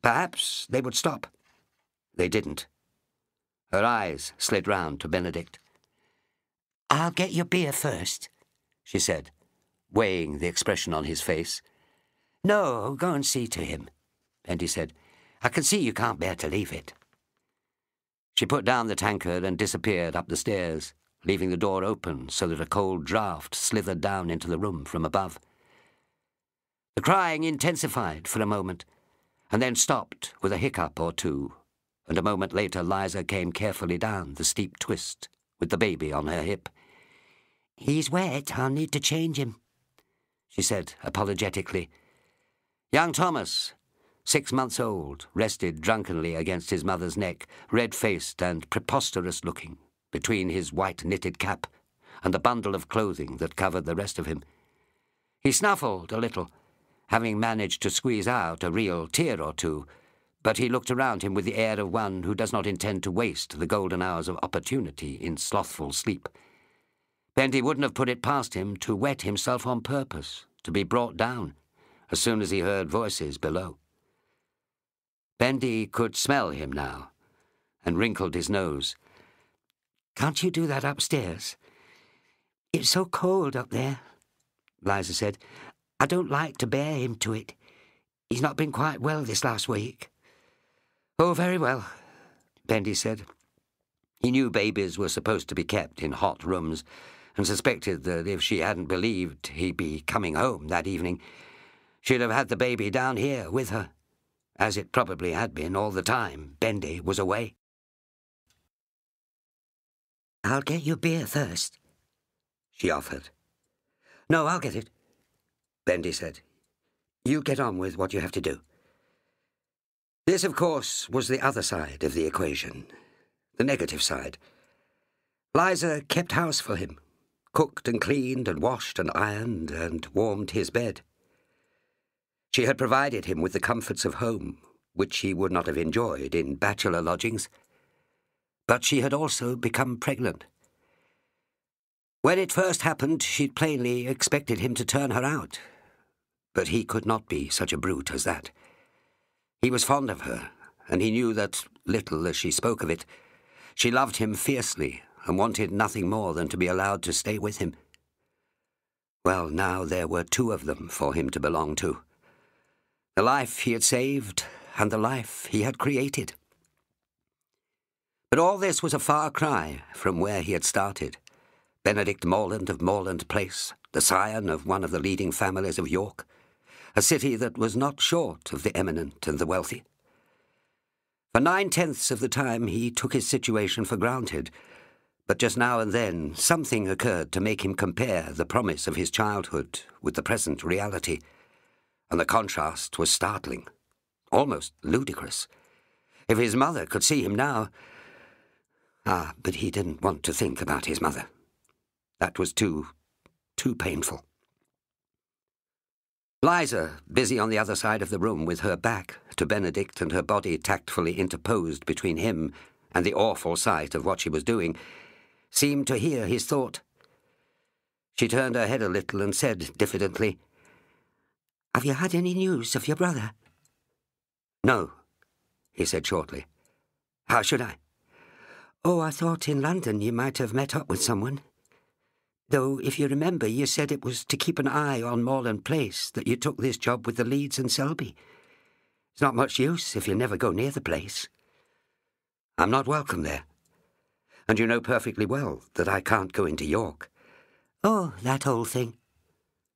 Perhaps they would stop. They didn't. Her eyes slid round to Benedict. I'll get your beer first, she said, weighing the expression on his face. No, go and see to him. And he said, I can see you can't bear to leave it. She put down the tankard and disappeared up the stairs, leaving the door open so that a cold draught slithered down into the room from above. The crying intensified for a moment, and then stopped with a hiccup or two, and a moment later Liza came carefully down the steep twist with the baby on her hip. He's wet, I'll need to change him, she said apologetically. Young Thomas, 6 months old, rested drunkenly against his mother's neck, red-faced and preposterous-looking, between his white knitted cap and the bundle of clothing that covered the rest of him. He snuffled a little, having managed to squeeze out a real tear or two, but he looked around him with the air of one who does not intend to waste the golden hours of opportunity in slothful sleep. Bendy wouldn't have put it past him to wet himself on purpose, to be brought down, as soon as he heard voices below. Bendy could smell him now, and wrinkled his nose. Can't you do that upstairs? It's so cold up there, Liza said. I don't like to bear him to it. He's not been quite well this last week. Oh, very well, Bendy said. He knew babies were supposed to be kept in hot rooms, and suspected that if she hadn't believed he'd be coming home that evening, she'd have had the baby down here with her, as it probably had been all the time Bendy was away. I'll get you beer first, she offered. No, I'll get it, Bendy said. You get on with what you have to do. This, of course, was the other side of the equation, the negative side. Liza kept house for him, cooked and cleaned and washed and ironed and warmed his bed. She had provided him with the comforts of home, which he would not have enjoyed in bachelor lodgings. But she had also become pregnant. When it first happened, she'd plainly expected him to turn her out. But he could not be such a brute as that. He was fond of her, and he knew that, little as she spoke of it, she loved him fiercely and wanted nothing more than to be allowed to stay with him. Well, now there were two of them for him to belong to. The life he had saved and the life he had created. But all this was a far cry from where he had started. Benedict Morland of Morland Place, the scion of one of the leading families of York, a city that was not short of the eminent and the wealthy. For 9/10 of the time he took his situation for granted, but just now and then something occurred to make him compare the promise of his childhood with the present reality, and the contrast was startling, almost ludicrous. If his mother could see him now... Ah, but he didn't want to think about his mother. That was too painful. Liza, busy on the other side of the room with her back to Benedict and her body tactfully interposed between him and the awful sight of what she was doing, seemed to hear his thought. She turned her head a little and said diffidently, Have you had any news of your brother? No, he said shortly. How should I? Oh, I thought in London you might have met up with someone. Though, if you remember, you said it was to keep an eye on Morland Place that you took this job with the Leeds and Selby. It's not much use if you never go near the place. I'm not welcome there. and you know perfectly well that I can't go into York." "Oh, that whole thing,"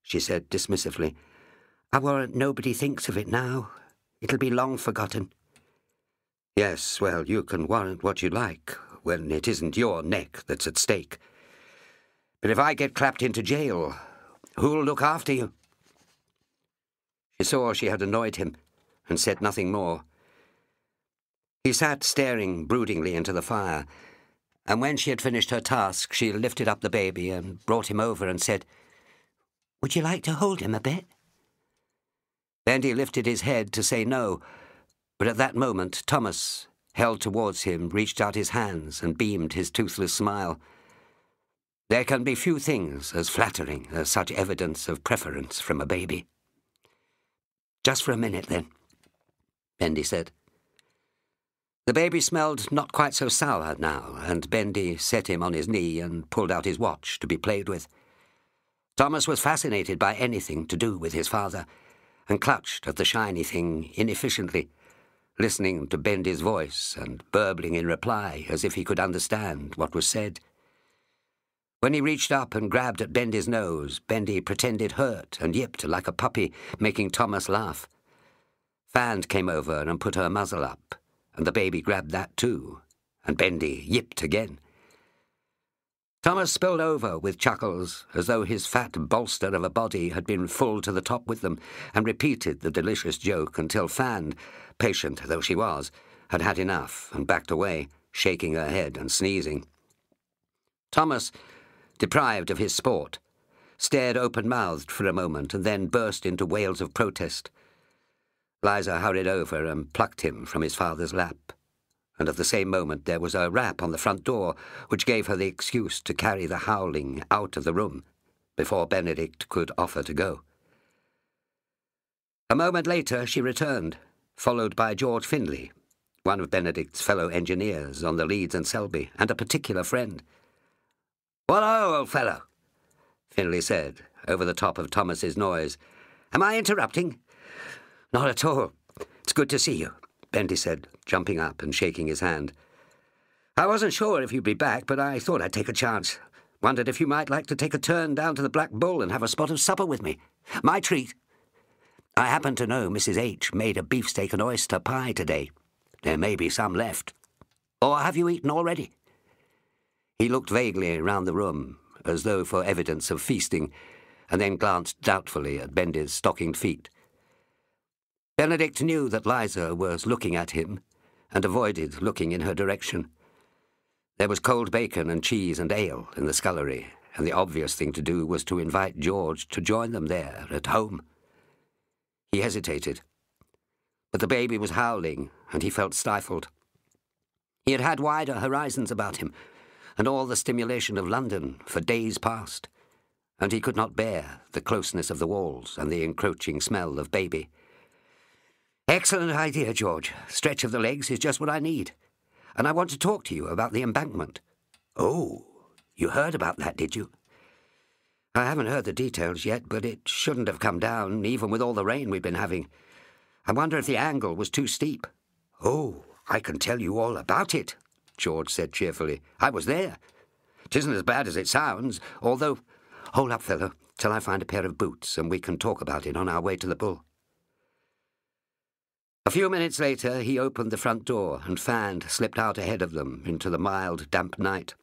she said dismissively. "I warrant nobody thinks of it now. It'll be long forgotten." "Yes, well, you can warrant what you like when it isn't your neck that's at stake. But if I get clapped into jail, who'll look after you?" She saw she had annoyed him and said nothing more. He sat staring broodingly into the fire, and when she had finished her task, she lifted up the baby and brought him over and said, "Would you like to hold him a bit?" Bendy lifted his head to say no, but at that moment Thomas, held towards him, reached out his hands and beamed his toothless smile. There can be few things as flattering as such evidence of preference from a baby. "Just for a minute, then," Bendy said. The baby smelled not quite so sour now, and Bendy set him on his knee and pulled out his watch to be played with. Thomas was fascinated by anything to do with his father, and clutched at the shiny thing inefficiently, listening to Bendy's voice and burbling in reply as if he could understand what was said. When he reached up and grabbed at Bendy's nose, Bendy pretended hurt and yipped like a puppy, making Thomas laugh. Fand came over and put her muzzle up, and the baby grabbed that too, and Bendy yipped again. Thomas spilled over with chuckles, as though his fat bolster of a body had been full to the top with them, and repeated the delicious joke until Fand, patient though she was, had had enough and backed away, shaking her head and sneezing. Thomas, deprived of his sport, stared open-mouthed for a moment and then burst into wails of protest. Liza hurried over and plucked him from his father's lap, and at the same moment there was a rap on the front door which gave her the excuse to carry the howling out of the room before Benedict could offer to go. A moment later she returned, followed by George Findlay, one of Benedict's fellow engineers on the Leeds and Selby, and a particular friend. "Well, old fellow," Findlay said, over the top of Thomas's noise. "Am I interrupting?" "Not at all. It's good to see you," Bendy said, jumping up and shaking his hand. "I wasn't sure if you'd be back, but I thought I'd take a chance. Wondered if you might like to take a turn down to the Black Bull and have a spot of supper with me. My treat. I happen to know Mrs. H. made a beefsteak and oyster pie today. There may be some left. Or have you eaten already?" He looked vaguely round the room, as though for evidence of feasting, and then glanced doubtfully at Bendy's stockinged feet. Benedict knew that Liza was looking at him, and avoided looking in her direction. There was cold bacon and cheese and ale in the scullery, and the obvious thing to do was to invite George to join them there, at home. He hesitated, but the baby was howling, and he felt stifled. He had had wider horizons about him, and all the stimulation of London for days past, and he could not bear the closeness of the walls and the encroaching smell of baby. "Excellent idea, George. Stretch of the legs is just what I need. And I want to talk to you about the embankment." "Oh, you heard about that, did you?" "I haven't heard the details yet, but it shouldn't have come down, even with all the rain we've been having. I wonder if the angle was too steep." "Oh, I can tell you all about it," George said cheerfully. "I was there. 'Tisn't as bad as it sounds, although... Hold up, fellow, till I find a pair of boots, and we can talk about it on our way to the Bull." A few minutes later he opened the front door, and Fand slipped out ahead of them into the mild, damp night.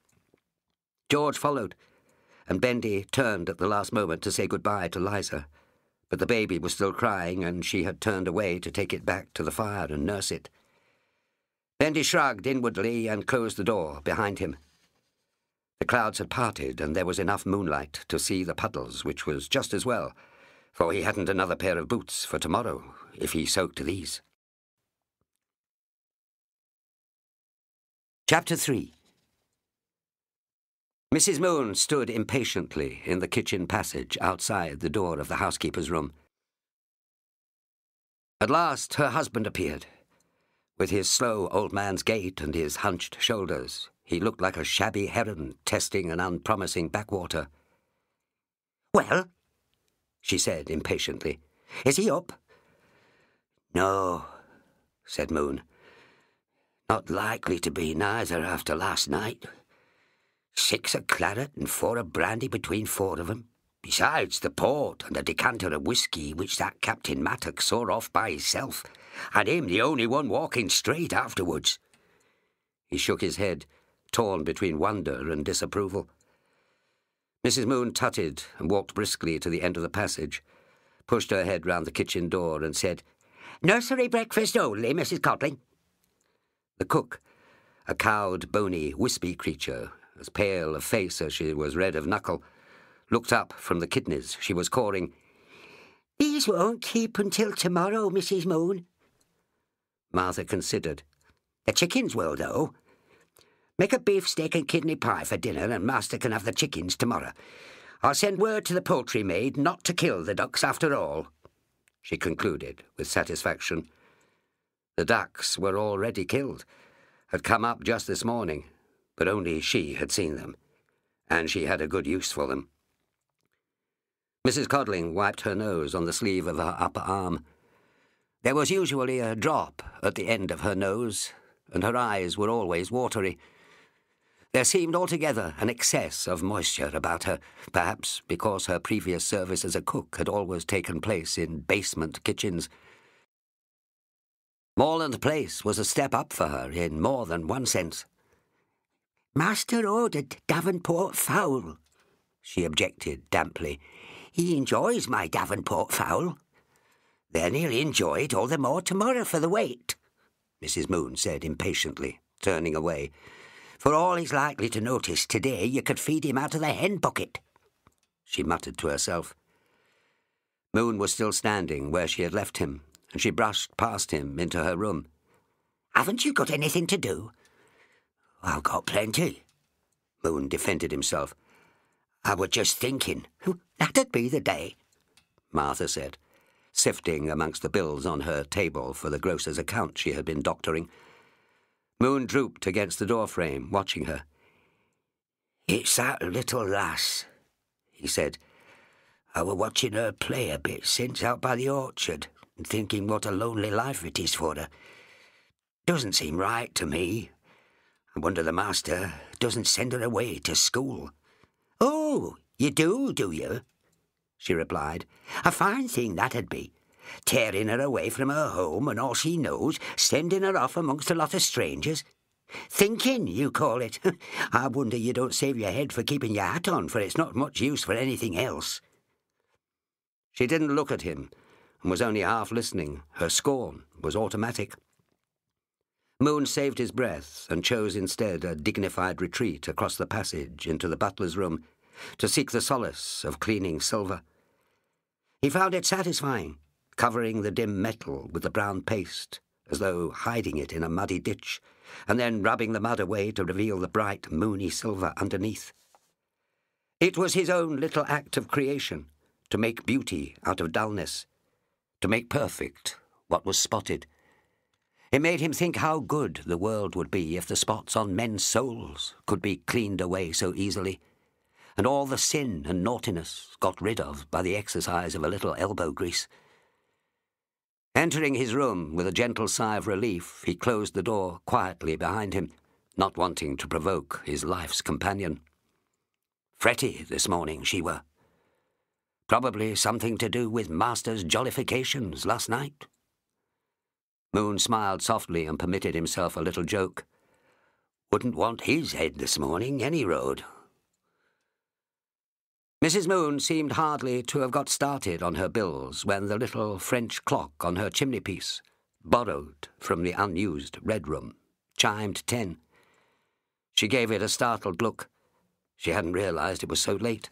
George followed, and Bendy turned at the last moment to say goodbye to Liza, but the baby was still crying, and she had turned away to take it back to the fire and nurse it. Bendy shrugged inwardly and closed the door behind him. The clouds had parted, and there was enough moonlight to see the puddles, which was just as well, for he hadn't another pair of boots for tomorrow if he soaked these. Chapter 3. Mrs. Moon stood impatiently in the kitchen passage outside the door of the housekeeper's room. At last her husband appeared. With his slow old man's gait and his hunched shoulders, he looked like a shabby heron testing an unpromising backwater. "Well?" she said impatiently. "Is he up?" "No," said Moon. "Not likely to be neither after last night. 6 of claret and 4 of brandy between 4 of 'em, besides the port and a decanter of whisky which that Captain Mattock saw off by himself, and him the only one walking straight afterwards." He shook his head, torn between wonder and disapproval. Mrs. Moon tutted and walked briskly to the end of the passage, pushed her head round the kitchen door and said, "Nursery breakfast only, Mrs. Codling." The cook, a cowed, bony, wispy creature, as pale of face as she was red of knuckle, looked up from the kidneys she was coring. "These won't keep until tomorrow, Mrs. Moon." Martha considered. "The chickens will, though. Make a beefsteak and kidney pie for dinner, and Master can have the chickens tomorrow. I'll send word to the poultry maid not to kill the ducks after all," she concluded with satisfaction. The ducks were already killed, had come up just this morning, but only she had seen them, and she had a good use for them. Mrs. Codling wiped her nose on the sleeve of her upper arm. There was usually a drop at the end of her nose, and her eyes were always watery. There seemed altogether an excess of moisture about her, perhaps because her previous service as a cook had always taken place in basement kitchens. Morland Place was a step up for her in more than one sense. "Master ordered Davenport fowl," she objected damply. "He enjoys my Davenport fowl." "Then he'll enjoy it all the more tomorrow for the wait," Mrs. Moon said impatiently, turning away. "For all he's likely to notice today, you could feed him out of the hen pocket," she muttered to herself. Moon was still standing where she had left him, and she brushed past him into her room. "Haven't you got anything to do?" "I've got plenty," Moon defended himself. "I was just thinking." "That'd be the day," Martha said, sifting amongst the bills on her table for the grocer's account she had been doctoring. Moon drooped against the doorframe, watching her. "It's that little lass," he said. "I were watching her play a bit since out by the orchard, and thinking what a lonely life it is for her. Doesn't seem right to me. I wonder the master doesn't send her away to school." "Oh, you do, do you?" she replied. "A fine thing that'd be. Tearing her away from her home and all she knows, sending her off amongst a lot of strangers. Thinking, you call it. I wonder you don't save your head for keeping your hat on, for it's not much use for anything else." She didn't look at him, and was only half listening. Her scorn was automatic. Moon saved his breath, and chose instead a dignified retreat across the passage into the butler's room, to seek the solace of cleaning silver. He found it satisfying, covering the dim metal with the brown paste, as though hiding it in a muddy ditch, and then rubbing the mud away to reveal the bright, moony silver underneath. It was his own little act of creation, to make beauty out of dullness, to make perfect what was spotted. It made him think how good the world would be if the spots on men's souls could be cleaned away so easily, and all the sin and naughtiness got rid of by the exercise of a little elbow grease. Entering his room with a gentle sigh of relief, he closed the door quietly behind him, not wanting to provoke his life's companion. Fretty this morning she were. Probably something to do with Master's jollifications last night. Moon smiled softly and permitted himself a little joke. Wouldn't want his head this morning, any road. Mrs. Moon seemed hardly to have got started on her bills when the little French clock on her chimney-piece, borrowed from the unused red room, chimed 10. She gave it a startled look. She hadn't realised it was so late.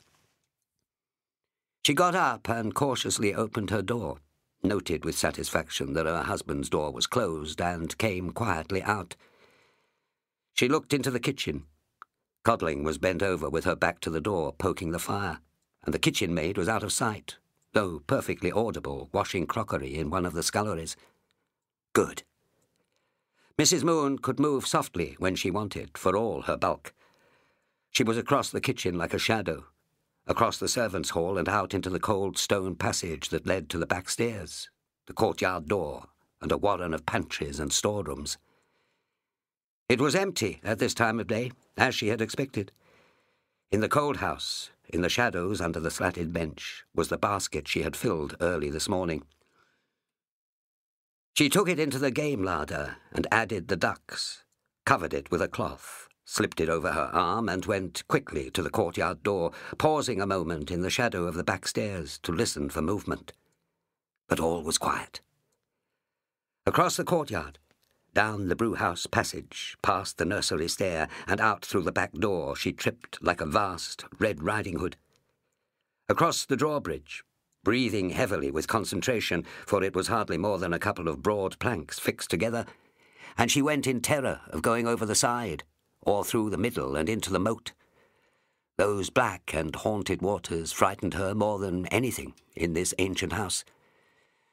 She got up and cautiously opened her door, noted with satisfaction that her husband's door was closed, and came quietly out. She looked into the kitchen. Codling was bent over with her back to the door, poking the fire, and the kitchen maid was out of sight, though perfectly audible, washing crockery in one of the sculleries. Good. Mrs. Moon could move softly when she wanted, for all her bulk. She was across the kitchen like a shadow, across the servants' hall and out into the cold stone passage that led to the back stairs, the courtyard door, and a warren of pantries and storerooms. It was empty at this time of day, as she had expected. In the cold house, in the shadows under the slatted bench, was the basket she had filled early this morning. She took it into the game larder and added the ducks, covered it with a cloth, slipped it over her arm, and went quickly to the courtyard door, pausing a moment in the shadow of the back stairs to listen for movement. But all was quiet. Across the courtyard, down the brewhouse passage, past the nursery stair, and out through the back door, she tripped like a vast Red Riding Hood. Across the drawbridge, breathing heavily with concentration, for it was hardly more than a couple of broad planks fixed together, and she went in terror of going over the side, or through the middle and into the moat. Those black and haunted waters frightened her more than anything in this ancient house.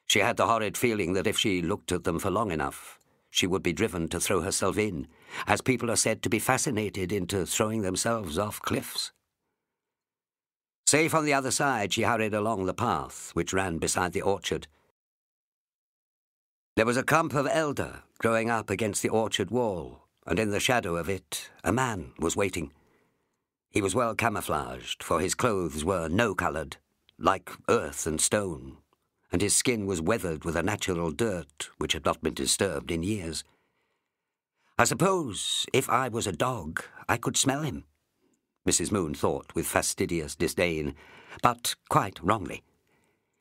She had the horrid feeling that if she looked at them for long enough, she would be driven to throw herself in, as people are said to be fascinated into throwing themselves off cliffs. Safe on the other side, she hurried along the path which ran beside the orchard. There was a clump of elder growing up against the orchard wall, and in the shadow of it a man was waiting. He was well camouflaged, for his clothes were no-coloured, like earth and stone, and his skin was weathered with a natural dirt which had not been disturbed in years. I suppose if I was a dog, I could smell him, Mrs. Moon thought with fastidious disdain, but quite wrongly.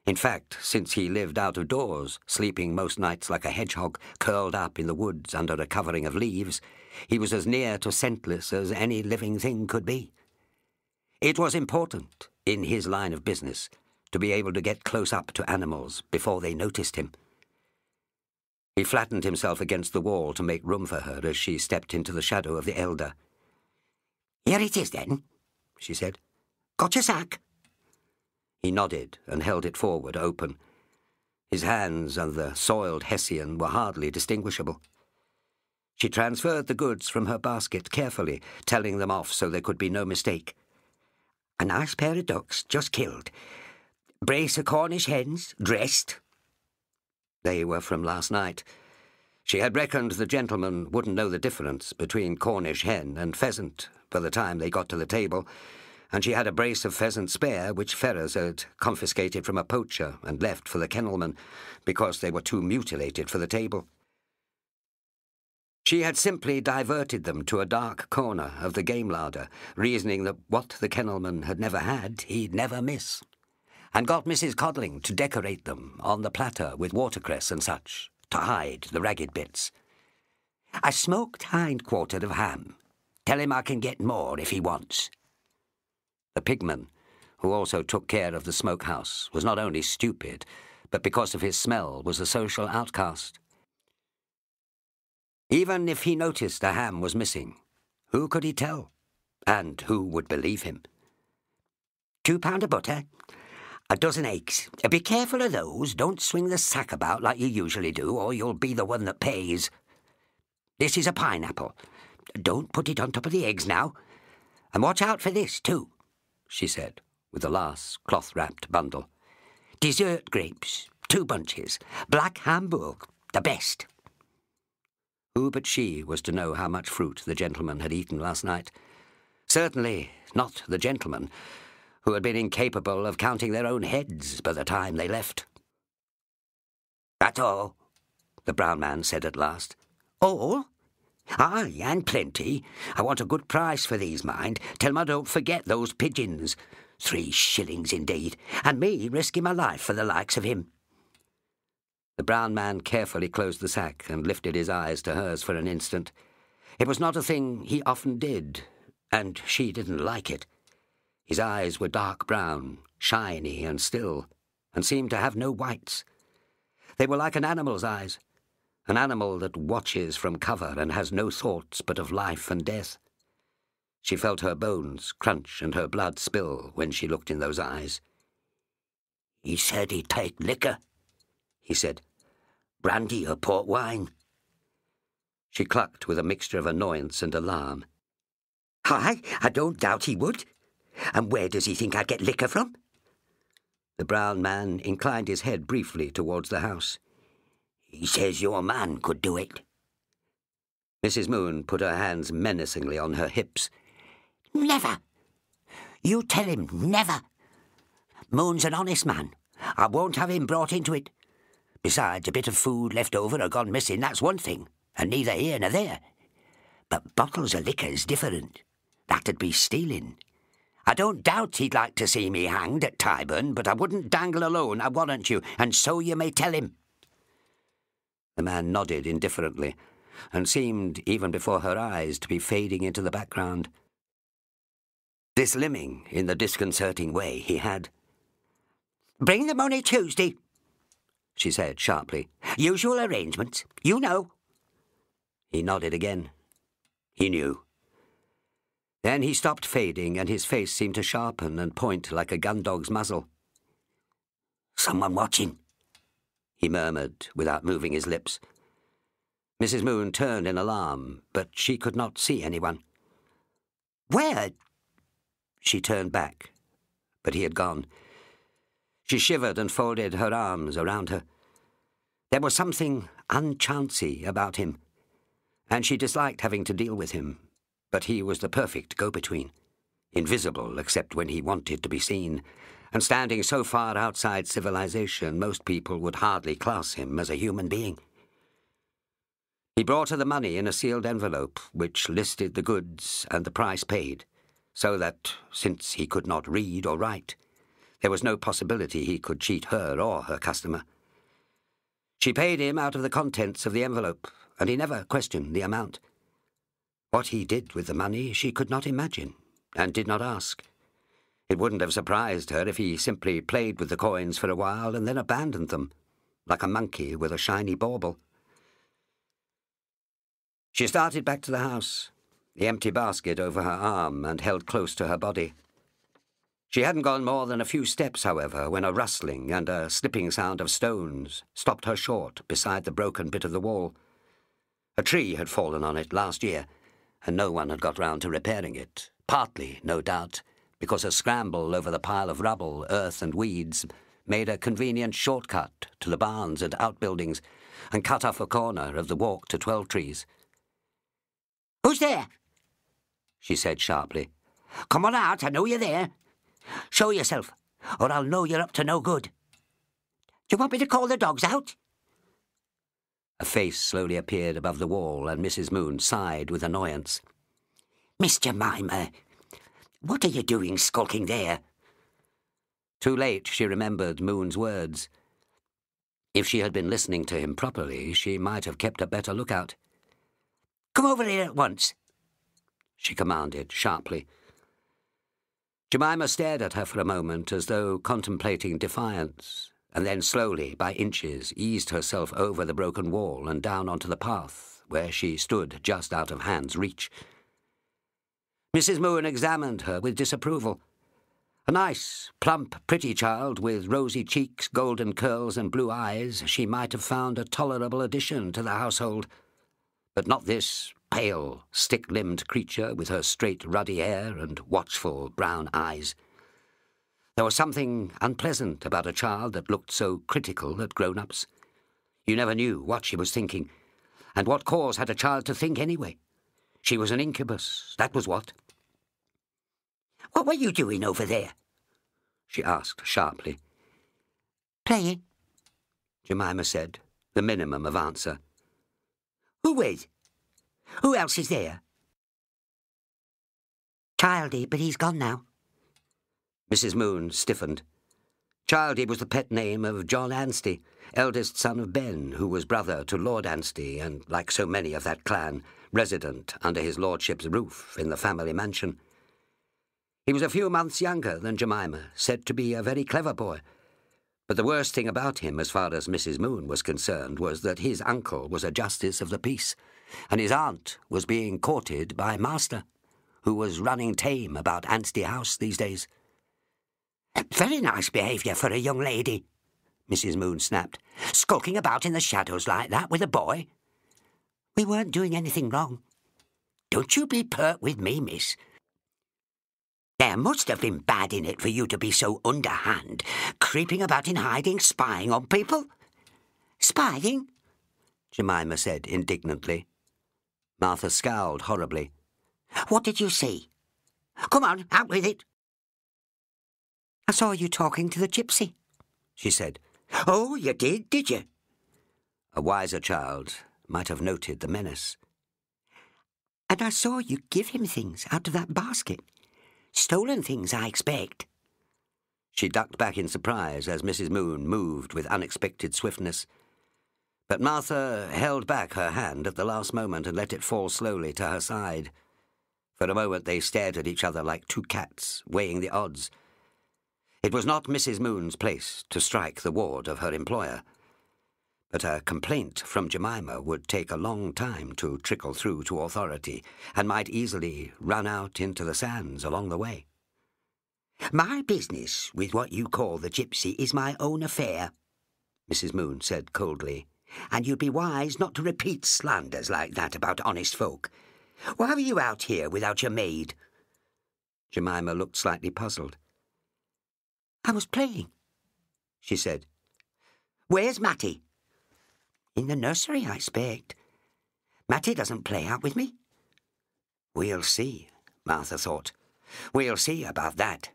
In fact, since he lived out of doors, sleeping most nights like a hedgehog, curled up in the woods under a covering of leaves, he was as near to scentless as any living thing could be. It was important, in his line of business, to be able to get close up to animals before they noticed him. He flattened himself against the wall to make room for her as she stepped into the shadow of the elder. "Here it is, then," she said. "Got your sack?" He nodded and held it forward, open. His hands and the soiled Hessian were hardly distinguishable. She transferred the goods from her basket carefully, telling them off so there could be no mistake. "A nice pair of ducks, just killed. Brace of Cornish hens, dressed." They were from last night. She had reckoned the gentleman wouldn't know the difference between Cornish hen and pheasant by the time they got to the table, and she had a brace of pheasant spare which Ferrars had confiscated from a poacher and left for the kennelman because they were too mutilated for the table. She had simply diverted them to a dark corner of the game larder, reasoning that what the kennelman had never had, he'd never miss, and got Mrs. Codling to decorate them on the platter with watercress and such, to hide the ragged bits. "A smoked hind quarter of ham. Tell him I can get more if he wants." The pigman, who also took care of the smokehouse, was not only stupid, but because of his smell was a social outcast. Even if he noticed a ham was missing, who could he tell? And who would believe him? "2 pounds of butter. A dozen eggs. Be careful of those. Don't swing the sack about like you usually do, or you'll be the one that pays. This is a pineapple. Don't put it on top of the eggs now. And watch out for this, too," she said, with the last cloth-wrapped bundle. "Dessert grapes. 2 bunches. Black Hamburg. The best." Who but she was to know how much fruit the gentleman had eaten last night? Certainly not the gentleman, who had been incapable of counting their own heads by the time they left. "That's all," the brown man said at last. "All? Aye, and plenty. I want a good price for these, mind. Tell 'em I don't forget those pigeons. 3 shillings, indeed, and me risking my life for the likes of him." The brown man carefully closed the sack and lifted his eyes to hers for an instant. It was not a thing he often did, and she didn't like it. His eyes were dark brown, shiny and still, and seemed to have no whites. They were like an animal's eyes, an animal that watches from cover and has no thoughts but of life and death. She felt her bones crunch and her blood spill when she looked in those eyes. "He said he'd take liquor," he said. "Brandy or port wine?" She clucked with a mixture of annoyance and alarm. "Aye, I don't doubt he would. And where does he think I'd get liquor from?" The brown man inclined his head briefly towards the house. "He says your man could do it." Mrs. Moon put her hands menacingly on her hips. "Never! You tell him never. Moon's an honest man. I won't have him brought into it. Besides, a bit of food left over or gone missing, that's one thing, and neither here nor there. But bottles of liquor's different. That'd be stealing. I don't doubt he'd like to see me hanged at Tyburn, but I wouldn't dangle alone, I warrant you, and so you may tell him. The man nodded indifferently, and seemed, even before her eyes, to be fading into the background. This limbing, in the disconcerting way he had. "Bring them on a Tuesday," she said sharply. "Usual arrangements, you know." He nodded again. He knew. Then he stopped fading, and his face seemed to sharpen and point like a gun-dog's muzzle. "Someone watching," he murmured, without moving his lips. Mrs. Moon turned in alarm, but she could not see anyone. "Where?" She turned back, but he had gone. She shivered and folded her arms around her. There was something unchancy about him, and she disliked having to deal with him. But he was the perfect go-between, invisible except when he wanted to be seen, and standing so far outside civilization most people would hardly class him as a human being. He brought her the money in a sealed envelope, which listed the goods and the price paid, so that, since he could not read or write, there was no possibility he could cheat her or her customer. She paid him out of the contents of the envelope, and he never questioned the amount. What he did with the money she could not imagine, and did not ask. It wouldn't have surprised her if he simply played with the coins for a while and then abandoned them, like a monkey with a shiny bauble. She started back to the house, the empty basket over her arm and held close to her body. She hadn't gone more than a few steps, however, when a rustling and a slipping sound of stones stopped her short beside the broken bit of the wall. A tree had fallen on it last year, and no one had got round to repairing it, partly, no doubt, because a scramble over the pile of rubble, earth and weeds made a convenient shortcut to the barns and outbuildings and cut off a corner of the walk to 12 Trees. "Who's there?" she said sharply. "Come on out, I know you're there. Show yourself, or I'll know you're up to no good. Do you want me to call the dogs out?" A face slowly appeared above the wall, and Mrs. Moon sighed with annoyance. "Miss Jemima, what are you doing skulking there?" Too late she remembered Moon's words. If she had been listening to him properly, she might have kept a better lookout. "Come over here at once," she commanded sharply. Jemima stared at her for a moment as though contemplating defiance, and then slowly, by inches, eased herself over the broken wall and down onto the path, where she stood just out of hand's reach. Mrs. Moon examined her with disapproval. A nice, plump, pretty child with rosy cheeks, golden curls and blue eyes, she might have found a tolerable addition to the household, but not this pale, stick-limbed creature with her straight, ruddy hair and watchful brown eyes. There was something unpleasant about a child that looked so critical at grown-ups. You never knew what she was thinking, and what cause had a child to think anyway. She was an incubus, that was what. "What were you doing over there?" she asked sharply. "Playing," Jemima said, the minimum of answer. "Who with? Who else is there?" "Childy, but he's gone now." Mrs. Moon stiffened. Childy was the pet name of John Anstey, eldest son of Ben, who was brother to Lord Anstey and, like so many of that clan, resident under his lordship's roof in the family mansion. He was a few months younger than Jemima, said to be a very clever boy. But the worst thing about him, as far as Mrs. Moon was concerned, was that his uncle was a justice of the peace, and his aunt was being courted by Master, who was running tame about Anstey House these days. "Very nice behaviour for a young lady," Mrs. Moon snapped. "Skulking about in the shadows like that with a boy." "We weren't doing anything wrong." "Don't you be pert with me, miss. There must have been bad in it for you to be so underhand, creeping about in hiding, spying on people." "Spying?" Jemima said indignantly. Martha scowled horribly. "What did you see? Come on, out with it. I saw you talking to the gypsy, she said. Oh, you did you? A wiser child might have noted the menace. And I saw you give him things out of that basket. Stolen things, I expect. She ducked back in surprise as Mrs. Moon moved with unexpected swiftness. But Martha held back her hand at the last moment and let it fall slowly to her side. For a moment they stared at each other like two cats, weighing the odds. It was not Mrs. Moon's place to strike the ward of her employer, but her complaint from Jemima would take a long time to trickle through to authority and might easily run out into the sands along the way. My business with what you call the gypsy is my own affair, Mrs. Moon said coldly, and you'd be wise not to repeat slanders like that about honest folk. Why are you out here without your maid? Jemima looked slightly puzzled. I was playing, she said. Where's Matty? In the nursery, I expect. Matty doesn't play out with me. We'll see, Martha thought. We'll see about that.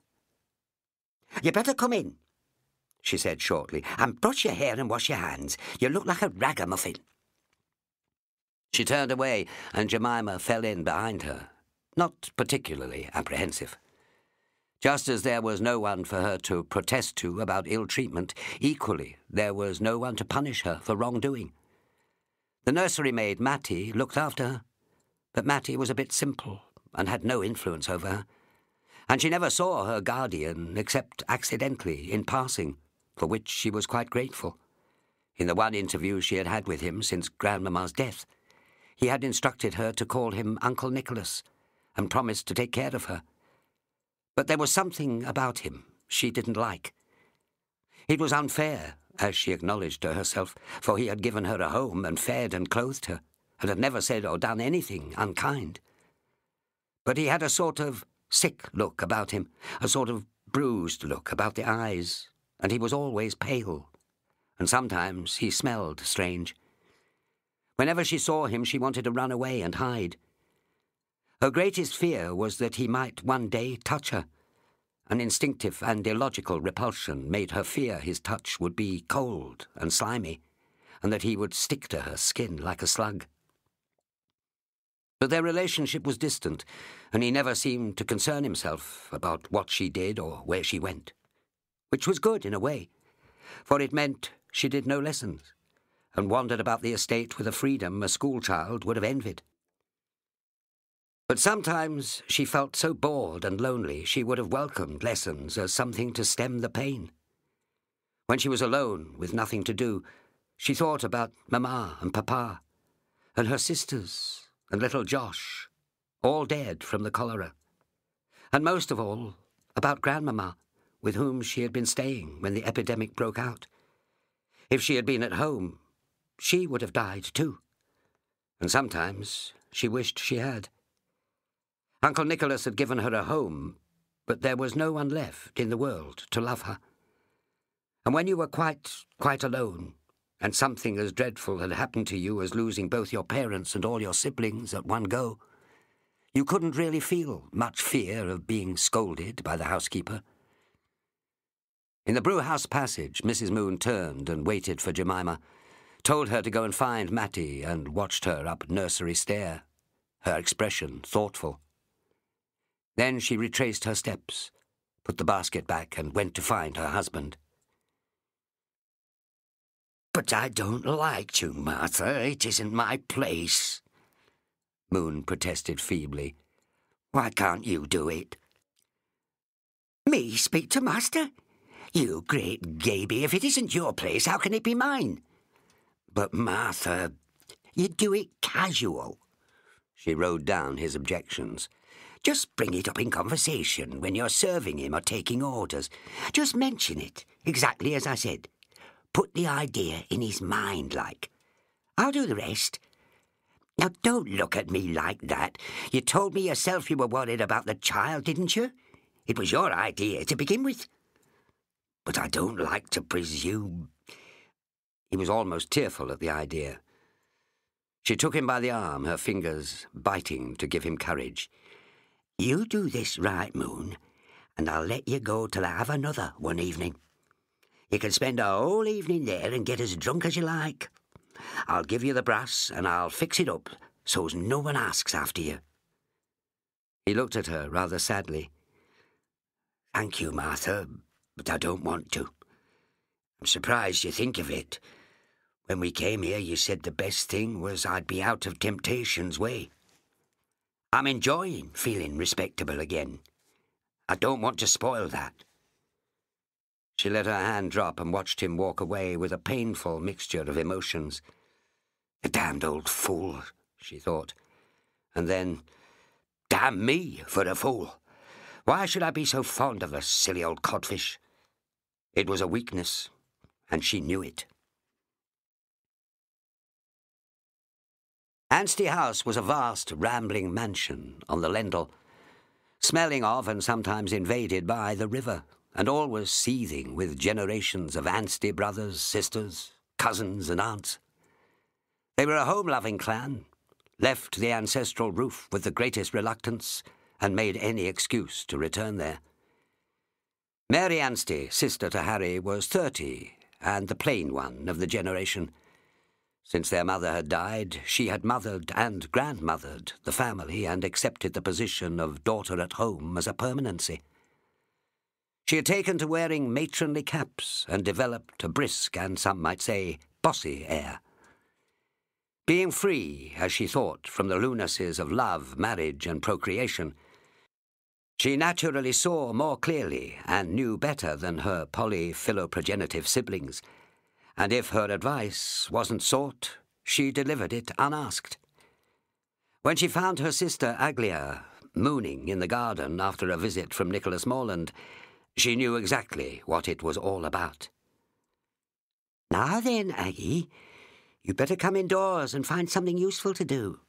You better come in, she said shortly, and brush your hair and wash your hands. You look like a ragamuffin. She turned away, and Jemima fell in behind her, not particularly apprehensive. Just as there was no one for her to protest to about ill-treatment, equally there was no one to punish her for wrongdoing. The nursery maid, Matty, looked after her, but Matty was a bit simple and had no influence over her, and she never saw her guardian except accidentally, in passing, for which she was quite grateful. In the one interview she had had with him since Grandmamma's death, he had instructed her to call him Uncle Nicholas and promised to take care of her. But there was something about him she didn't like. It was unfair, as she acknowledged to herself, for he had given her a home and fed and clothed her, and had never said or done anything unkind. But he had a sort of sick look about him, a sort of bruised look about the eyes, and he was always pale, and sometimes he smelled strange. Whenever she saw him, she wanted to run away and hide. Her greatest fear was that he might one day touch her. An instinctive and illogical repulsion made her fear his touch would be cold and slimy, and that he would stick to her skin like a slug. But their relationship was distant, and he never seemed to concern himself about what she did or where she went, which was good in a way, for it meant she did no lessons, and wandered about the estate with a freedom a schoolchild would have envied. But sometimes she felt so bored and lonely she would have welcomed lessons as something to stem the pain. When she was alone with nothing to do, she thought about Mamma and Papa and her sisters and little Josh, all dead from the cholera, and most of all about Grandmamma, with whom she had been staying when the epidemic broke out. If she had been at home, she would have died too, and sometimes she wished she had. Uncle Nicholas had given her a home, but there was no one left in the world to love her. And when you were quite alone, and something as dreadful had happened to you as losing both your parents and all your siblings at one go, you couldn't really feel much fear of being scolded by the housekeeper. In the brewhouse passage, Mrs. Moon turned and waited for Jemima, told her to go and find Matty, and watched her up nursery stair, her expression thoughtful. Then she retraced her steps, put the basket back, and went to find her husband. But I don't like you, Martha. It isn't my place, Moon protested feebly. Why can't you do it? Me speak to master? You great gaby, if it isn't your place, how can it be mine? But, Martha, you do it casual. She rode down his objections. Just bring it up in conversation when you're serving him or taking orders. Just mention it, exactly as I said. Put the idea in his mind, like. I'll do the rest. Now, don't look at me like that. You told me yourself you were worried about the child, didn't you? It was your idea to begin with. But I don't like to presume. He was almost tearful at the idea. She took him by the arm, her fingers biting to give him courage. You do this right, Moon, and I'll let you go till I have another one evening. You can spend a whole evening there and get as drunk as you like. I'll give you the brass and I'll fix it up so's no one asks after you." He looked at her rather sadly. "Thank you, Martha, but I don't want to. I'm surprised you think of it. When we came here you said the best thing was I'd be out of temptation's way. I'm enjoying feeling respectable again. I don't want to spoil that." She let her hand drop and watched him walk away with a painful mixture of emotions. "The damned old fool," she thought, and then, "Damn me for a fool. Why should I be so fond of the silly old codfish?" It was a weakness, and she knew it. Anstey House was a vast, rambling mansion on the Lendal, smelling of and sometimes invaded by the river, and always seething with generations of Anstey brothers, sisters, cousins and aunts. They were a home-loving clan, left the ancestral roof with the greatest reluctance, and made any excuse to return there. Mary Anstey, sister to Harry, was 30, and the plain one of the generation. Since their mother had died, she had mothered and grandmothered the family and accepted the position of daughter at home as a permanency. She had taken to wearing matronly caps and developed a brisk and, some might say, bossy air. Being free, as she thought, from the lunacies of love, marriage and procreation, she naturally saw more clearly and knew better than her polyphilopogenitive siblings, and if her advice wasn't sought, she delivered it unasked. When she found her sister Aglaea mooning in the garden after a visit from Nicholas Morland, she knew exactly what it was all about. "Now then, Aggie, you'd better come indoors and find something useful to do.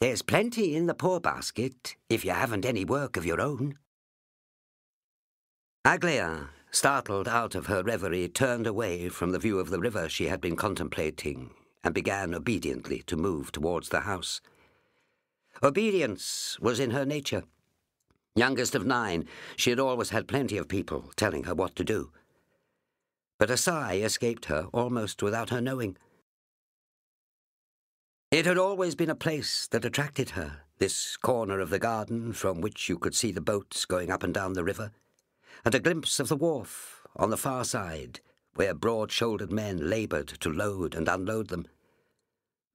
There's plenty in the poor basket if you haven't any work of your own." Aglaea, startled out of her reverie, turned away from the view of the river she had been contemplating and began obediently to move towards the house. Obedience was in her nature. Youngest of 9, she had always had plenty of people telling her what to do. But a sigh escaped her almost without her knowing. It had always been a place that attracted her, this corner of the garden from which you could see the boats going up and down the river, and a glimpse of the wharf on the far side where broad-shouldered men laboured to load and unload them.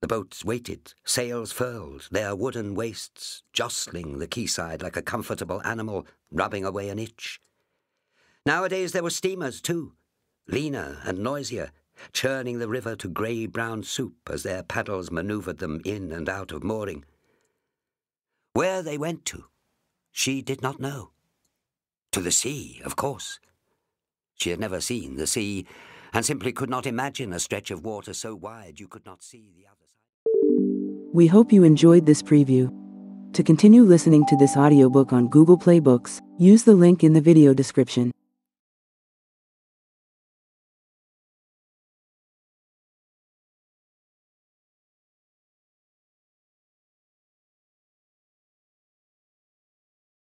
The boats waited, sails furled, their wooden waists jostling the quayside like a comfortable animal rubbing away an itch. Nowadays there were steamers too, leaner and noisier, churning the river to grey-brown soup as their paddles manoeuvred them in and out of mooring. Where they went to, she did not know. To the sea, of course. She had never seen the sea, and simply could not imagine a stretch of water so wide you could not see the other side. We hope you enjoyed this preview. To continue listening to this audiobook on Google Play Books, use the link in the video description.